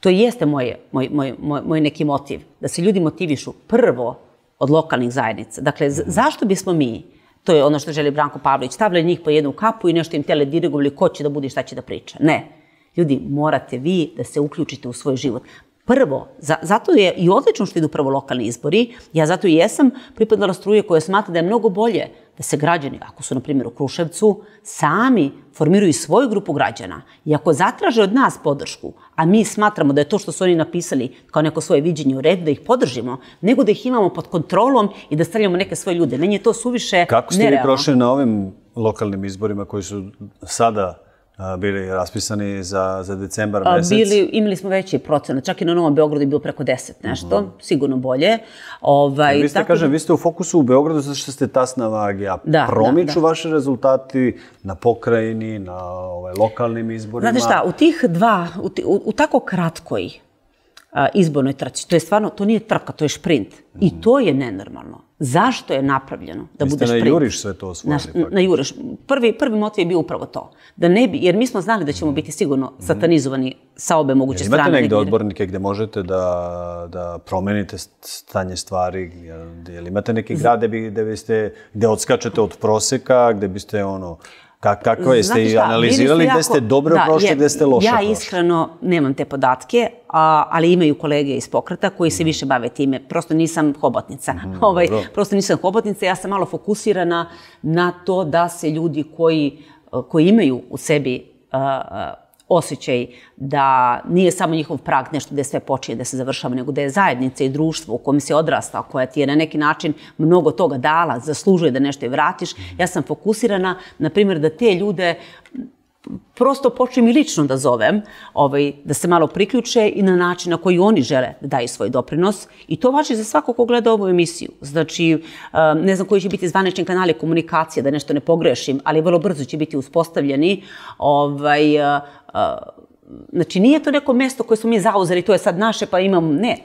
To jeste moj neki motiv, da se ljudi motivišu prvo od lokalnih zajednica. Dakle, zašto bismo mi, to je ono što želi Branko Pavlović, stavljali njih po jednu kapu i nešto im tele dirigovali ko će da bude i šta će da priča. Ne. Ljudi, morate vi da se uključite u svoj život. Prvo, zato je i odlično što idu prvo lokalni izbori, ja zato i jesam pripadala struje koja smatra da je mnogo bolje da se građani, ako su na primjer u Kruševcu, sami formiraju svoju grupu građana i ako zatraže od nas podršku, a mi smatramo da je to što su oni napisali kao neko svoje viđenje u redu, da ih podržimo, nego da ih imamo pod kontrolom i da stavljamo neke svoje ljude. Meni je to suviše nerealno. Kako ste vi prošli na ovim lokalnim izborima koji su sada bili raspisani za decembar mesec? Imali smo veći procenat. Čak i na Novom Beogradu je bilo preko 10 nešto. Sigurno bolje. Vi ste u fokusu u Beogradu zato što ste tasna vagija. Promiču vaše rezultati na pokrajini, na lokalnim izborima. Znate šta, u tako kratkoj izbornoj trci, to je stvarno, to nije trka, to je šprint. I to je nenormalno. Zašto je napravljeno da bude šprint? Vi ste na juriš sve to osvojili. Na juriš. Prvi motiv je bio upravo to. Jer mi smo znali da ćemo biti sigurno satanizovani sa obe moguće strane. Imate negde odbornike gde možete da promenite stanje stvari? Imate neke grade gde odskačete od proseka, gde biste ono... Kako ste i analizirali gde ste dobro prošli, gde ste loše prošli? Ja iskreno nemam te podatke, ali imaju kolege iz pokreta koji se više bave time. Prosto nisam hobotnica. Ja sam malo fokusirana na to da se ljudi koji imaju u sebi osjećaj da nije samo njihov prag nešto gde sve počinje da se završava, nego da je zajednica i društvo u kojem si odrastao, koja ti je na neki način mnogo toga dala, zaslužuje da nešto i vratiš. Ja sam fokusirana, na primjer, da te ljude prosto počnem i lično da zovem, da se malo priključe i na način na koji oni žele da daju svoj doprinos. I to važi za svako ko gleda ovu emisiju. Znači, ne znam koji će biti zvanični kanali komunikacije, da nešto ne pogrešim, ali vrlo brzo će biti uspostavljeni. Znači, nije to neko mesto koje smo mi zauzeli, to je sad naše, pa imamo... Ne,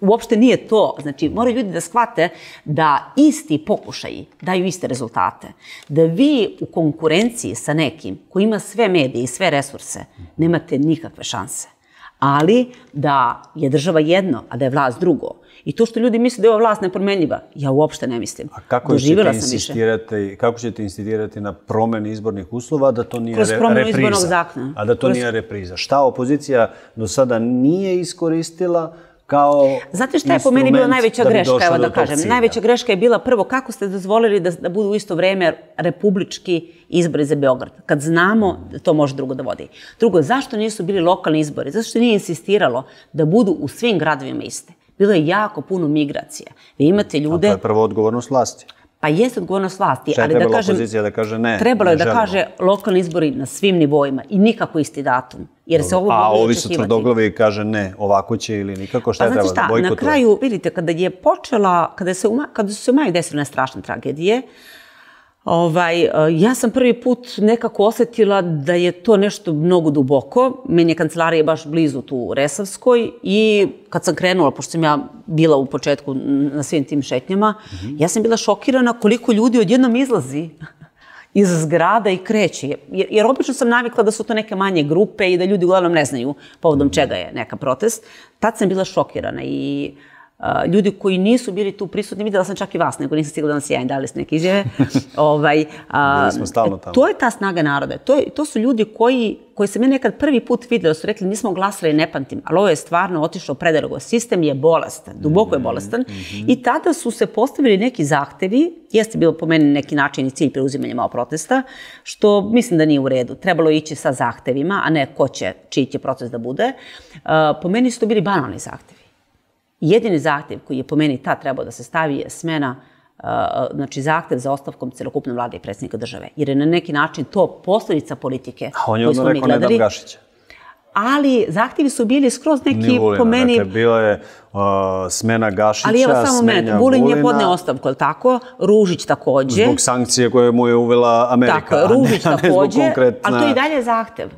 uopšte nije to. Znači, moraju ljudi da shvate da isti pokušaji daju iste rezultate. Da vi u konkurenciji sa nekim koji ima sve medije i sve resurse, nemate nikakve šanse. Ali da je država jedno, a da je vlast drugo. I to što ljudi misle da je ova vlast nepromenljiva, ja uopšte ne mislim. A kako ćete insistirati na promjeni izbornih uslova, a da to nije repriza? A da to nije repriza. Šta opozicija do sada nije iskoristila kao instrument da bi došla do tog cilja? Znate šta je po meni bila najveća greška, evo da kažem. Najveća greška je bila prvo kako ste dozvolili da budu u isto vrijeme republički izbori za Beograd, kad znamo da to može drugo da vodi. Drugo, zašto nisu bili lokalni izbori? Zašto nije insistiralo da budu u svim gradovima iste? Bilo je jako puno migracija. Vi imate ljude... A to je prvo odgovornost vlasti. Pa jeste odgovornost vlasti. Šta je trebala opozicija da kaže ne? Trebalo je da kaže lokalni izbori na svim nivoima i nikako isti datum. A ovi su tvrdoglavi i kaže ne, ovako će ili nikako, šta je trebalo da bojkotuje? Na kraju, vidite, kada su se u maju desile strašne tragedije, ja sam prvi put nekako osetila da je to nešto mnogo duboko. Meni je kancelarija baš blizu tu u Resavskoj i kad sam krenula, pošto sam ja bila u početku na svim tim šetnjama, ja sam bila šokirana koliko ljudi odjednom izlazi iz zgrada i kreće. Jer obično sam navikla da su to neke manje grupe i da ljudi uglavnom ne znaju povodom čega je neka protest. Tad sam bila šokirana i ljudi koji nisu bili tu prisutni, vidjela sam čak i vas, nego nisam stigla da vam se javim, dali ste neke izjave. To je ta snaga naroda. To su ljudi koji sam ja nekad prvi put videla, su rekli nismo glasali, ne pamtim, ali ovo je stvarno otišao predarogo. Sistem je bolestan, duboko je bolestan. I tada su se postavili neki zahtevi, jeste bilo po meni neki način i cilj preuzimanja malo protesta, što mislim da nije u redu. Trebalo ići sa zahtevima, a ne čiji će proces da bude. Po meni su to bili banalni zahtevi. Jedini zahtev koji je po meni tad trebao da se stavi je smena, znači zahtev za ostavkom celokupne vlade i predsjednika države. Jer je na neki način to posljedica politike. A on je odmah rekao Nedam Gašića. Ali zahtevi su bili skroz neki po meni... Bila je smena Gašića, smenja Vulina... Ali evo samo moment, Vulin je podneo ostavku, je li tako? Ružić također. Zbog sankcije koje mu je uvela Amerika. Tako, Ružić također, ali to i dalje je zahtev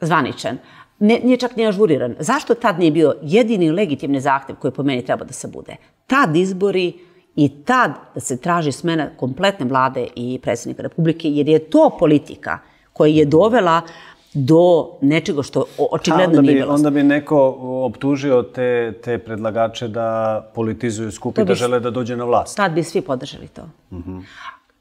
zvaničan. Nije čak ni ažuriran. Zašto tad nije bio jedini legitimni zahtev koji po meni treba da se bude? Tad izbori i tad da se traži smena kompletne vlade i predsjednika Republike, jer je to politika koja je dovela do nečega što očigledno nije bilo. Onda bi neko optužio te predlagače da politizuju skup i da žele da dođe na vlast. Tad bi svi podržali to.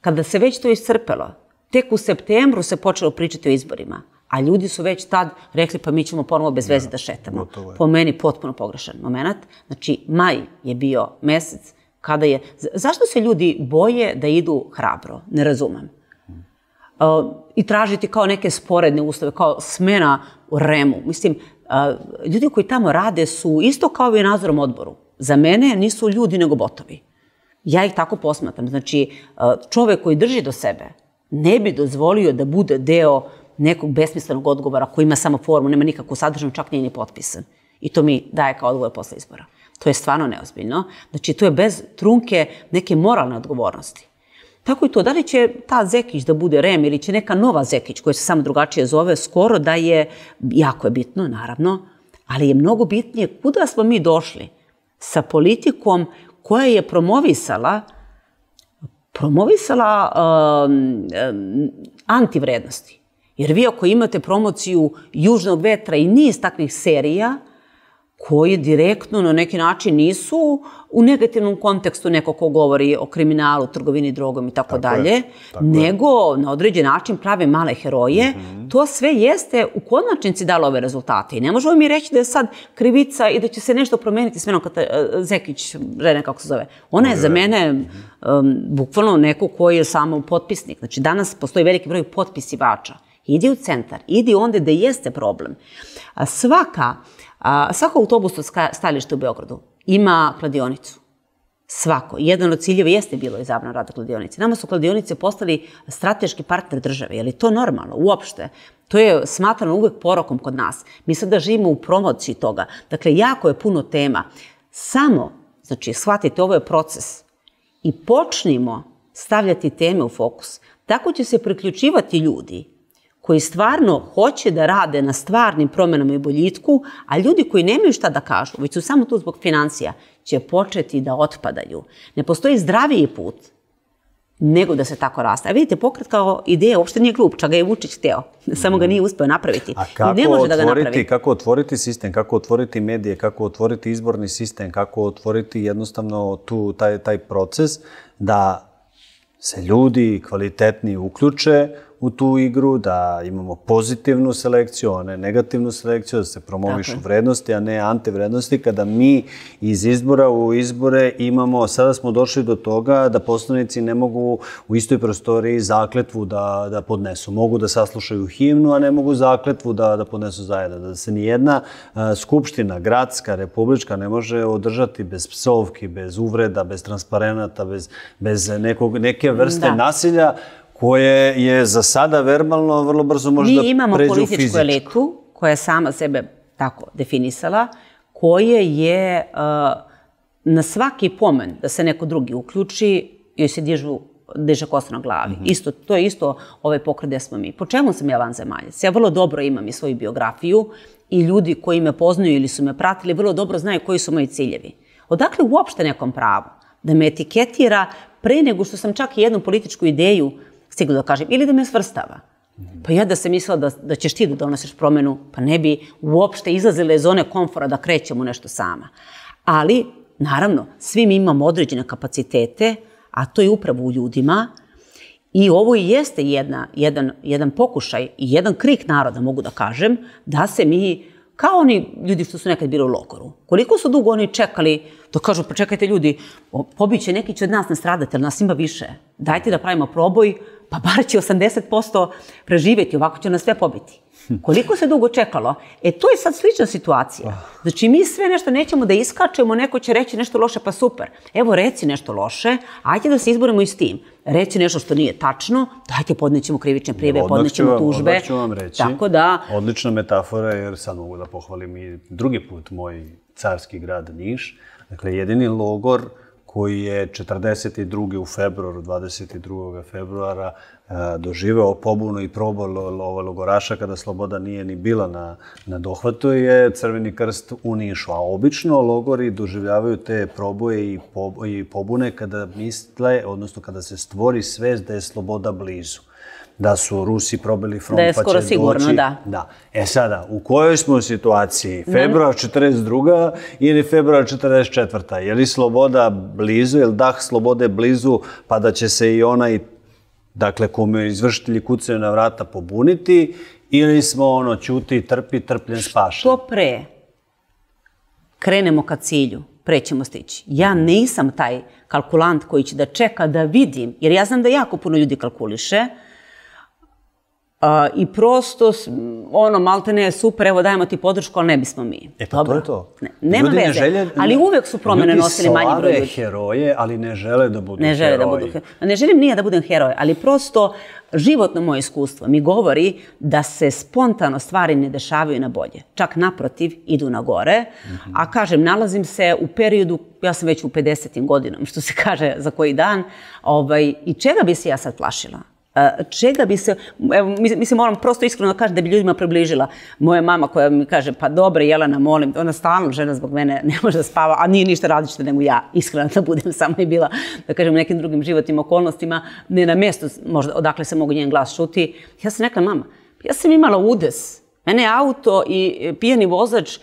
Kada se već to iscrpelo, tek u septembru se počelo pričati o izborima. A ljudi su već tad rekli pa mi ćemo ponovo bez veze da šetamo. Po meni potpuno pogrešan moment. Znači, maj je bio mesec kada je... Zašto se ljudi boje da idu hrabro? Ne razumem. I tražiti kao neke sporedne uslove, kao smena u REM-u. Mislim, ljudi koji tamo rade su isto kao i u nadzornom odboru. Za mene nisu ljudi nego botovi. Ja ih tako posmatram. Znači, čovek koji drži do sebe ne bi dozvolio da bude deo nekog besmislenog odgovora koji ima samo formu, nema nikakvu sadržanu, čak nije ni potpisan. I to mi daje kao odgovor posle izbora. To je stvarno neozbiljno. Znači, to je bez trunke neke moralne odgovornosti. Tako i to, da li će ta Zekić da bude REM ili će neka nova Zekić, koja se samo drugačije zove, skoro da je, jako je bitno, naravno, ali je mnogo bitnije kuda smo mi došli sa politikom koja je promovisala antivrednosti. Jer vi ako imate promociju Južnog vetra i niz takvih serija koje direktno na neki način nisu u negativnom kontekstu neko ko govori o kriminalu, trgovini, drogom i tako dalje, nego na određen način prave male heroje, to sve jeste u konačnici dalo ove rezultate. I ne možemo mi reći da je sad krivica i da će se nešto promeniti smenom Zekić, žene kako se zove. Ona je za mene bukvalno neko koji je samo potpisnik. Znači danas postoji veliki broj potpisivača. Idi u centar, idi onda gde jeste problem. Svako autobusno stajalište u Beogradu ima kladionicu. Svako. Jedan od ciljeva jeste bilo izabran rada kladionice. Nama su kladionice postali strateški partner države. Je li to normalno? Uopšte. To je smatrano uvek porokom kod nas. Mi sada živimo u promociji toga. Dakle, jako je puno tema. Samo, znači, shvatite, ovo je proces. I počnimo stavljati teme u fokus. Tako će se priključivati ljudi koji stvarno hoće da rade na stvarnim promenama i boljitku, a ljudi koji nemaju šta da kažu, već su samo tu zbog financija, će početi da otpadaju. Ne postoji zdraviji put nego da se tako raste. A vidite, pokret kao ideja uopšte nije glup, čak ga je Vučić hteo, samo ga nije uspeo napraviti. A kako otvoriti sistem, kako otvoriti medije, kako otvoriti izborni sistem, kako otvoriti jednostavno taj proces da se ljudi kvalitetni uključe u tu igru, da imamo pozitivnu selekciju, a ne negativnu selekciju, da se promovišu vrednosti, a ne antivrednosti, kada mi iz izbora u izbore imamo, sada smo došli do toga da poslanici ne mogu u istoj prostoriji zakletvu da podnesu. Mogu da saslušaju himnu, a ne mogu zakletvu da podnesu zajedno. Da se nijedna skupština, gradska, republička, ne može održati bez psovki, bez uvreda, bez transparenata, bez neke vrste nasilja, koje je za sada verbalno, vrlo brzo može da pređe u fizičku. Mi imamo političku elitu koja je sama sebe tako definisala, koja je na svaki pomen da se neko drugi uključi, joj se diže kosa na glavi. To je isto ovaj pokret gde smo mi. Po čemu sam ja vanzemaljac? Ja vrlo dobro imam i svoju biografiju i ljudi koji me poznaju ili su me pratili vrlo dobro znaju koji su moji ciljevi. Odakle uopšte nekom pravu da me etiketira pre nego što sam čak i jednu političku ideju stigla da kažem, ili da me svrstava. Pa ja da sam mislila da ćeš ti da doneseš promenu, pa ne bi uopšte izlazila iz zone komfora da krećem u nešto sama. Ali, naravno, svi mi imamo određene kapacitete, a to je upravo u ljudima, i ovo i jeste jedan pokušaj i jedan krik naroda, mogu da kažem, da se mi, kao oni ljudi što su nekad bili u logoru, koliko su dugo oni čekali da kažu, pa čekajte ljudi, pobiće, neki će od nas nastradati, ali nas ima više. Dajte da pravimo proboj, pa bar će 80% preživjeti, ovako će nas sve pobiti. Koliko se dugo čekalo? E, to je sad slična situacija. Znači, mi sve nešto nećemo da iskačemo, neko će reći nešto loše, pa super. Evo, reci nešto loše, ajde da se izborimo i s tim. Reći nešto što nije tačno, dajte podnećemo krivične prijave, podnećemo tužbe. Odmah ću vam reći, odlična metafora, jer sad mogu da pohvalim i drugi put moj carski grad Niš. Dakle, jedini logor koji je 42. u februaru, 22. februara, doživeo pobunu i probalo logoraša kada sloboda nije ni bila na dohvatu, je Crveni krst u Nišu. A obično logori doživljavaju te proboje i pobune kada misle, odnosno kada se stvori svest da je sloboda blizu. Da su Rusi probili front, pa će doći. Da je skoro sigurno, da. E sada, u kojoj smo situaciji? Februar 42. ili februar 44. Je li sloboda blizu, je li dah slobode blizu, pa da će se i onaj, dakle, kome izvršitelji kucaju na vrata, pobuniti, ili smo ono, ćuti, trpi, trpljen, spašen? Što pre krenemo ka cilju, pre ćemo stići. Ja nisam taj kalkulant koji će da čeka da vidim, jer ja znam da jako puno ljudi kalkuliše, i prosto, ono, malte ne je super, evo dajemo ti podršku, ali ne bismo mi. E pa to je to. Nema veze, ali uvek su promene nosili manji broj ljudi. Ljudi slave heroje, ali ne žele da budu heroji. Ne želim ni ja da budem heroj, ali prosto životno moje iskustvo mi govori da se spontano stvari ne dešavaju na bolje. Čak naprotiv, idu na gore. A kažem, nalazim se u periodu, ja sam već u 50. godinom, što se kaže za koji dan, i čega bi se ja sad plašila? Čega bi se, mislim, moram prosto iskreno da kažem da bi ljudima približila. Moja mama koja mi kaže, pa dobro Jelena, molim, ona stalno, žena zbog mene ne može da spava, a nije ništa različito nego ja, iskreno da budem, sama i bila, da kažem, u nekim drugim životnim okolnostima, ne na mjestu, možda odakle se mogu njen glas čuti. Ja sam rekla, mama, ja sam imala udes, mene je auto i pijani vozač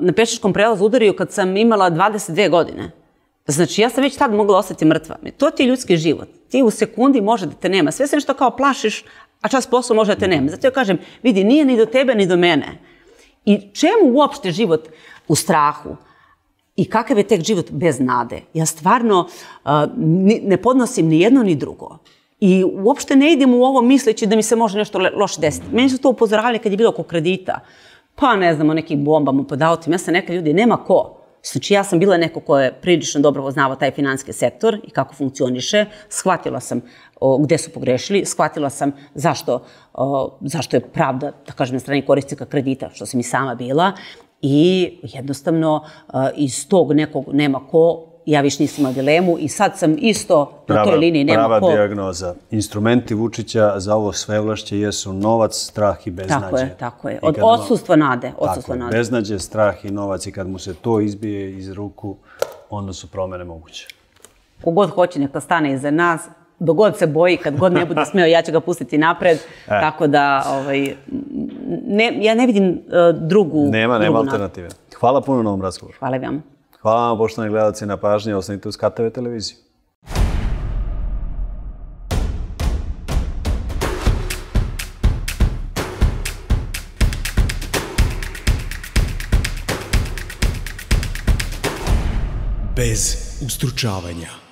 na pešačkom prelazu udario kad sam imala 22 godine. Znači, ja sam već tad mogla ostati mrtva. To ti je ljudski život. Ti u sekundi može da te nema. Sve se nešto kao plašiš, a čas posla može da te nema. Zato ja kažem, vidi, nije ni do tebe, ni do mene. I čemu uopšte život u strahu? I kakav je tek život bez nade? Ja stvarno ne podnosim ni jedno, ni drugo. I uopšte ne idem u ovo misleći da mi se može nešto loše desiti. Meni su to upozoravali kad je bilo oko kredita. Pa ne znam, o nekim bombama pod autima. Ja sam neka, ljudi, nema ko. Znači, ja sam bila neko ko je prilično dobro poznavao taj financijski sektor i kako funkcioniše. Shvatila sam gde su pogrešili, shvatila sam zašto je pravda, da kažem, na strani korisnika kredita, što sam i sama bila. I jednostavno, iz tog nekog nema ko, ja više nisam imala dilemu i sad sam isto na toj liniji nema ko. Prava dijagnoza. Instrumenti Vučića za ovo svevlašće jesu novac, strah i beznađe. Tako je. Od odsustva nade. Tako je, beznađe, strah i novac, i kad mu se to izbije iz ruku, onda su promene moguće. Kogod hoće neka stane iza nas, dogod se boji, kad god ne bude smeo, ja ću ga pustiti napred, tako da ja ne vidim drugu. Nema alternative. Hvala puno na ovom razgovoru. Hvala vam. Hvala vam, poštovani gledalci, na pažnji. Ostanite uz KTV televiziju. Bez ustručavanja.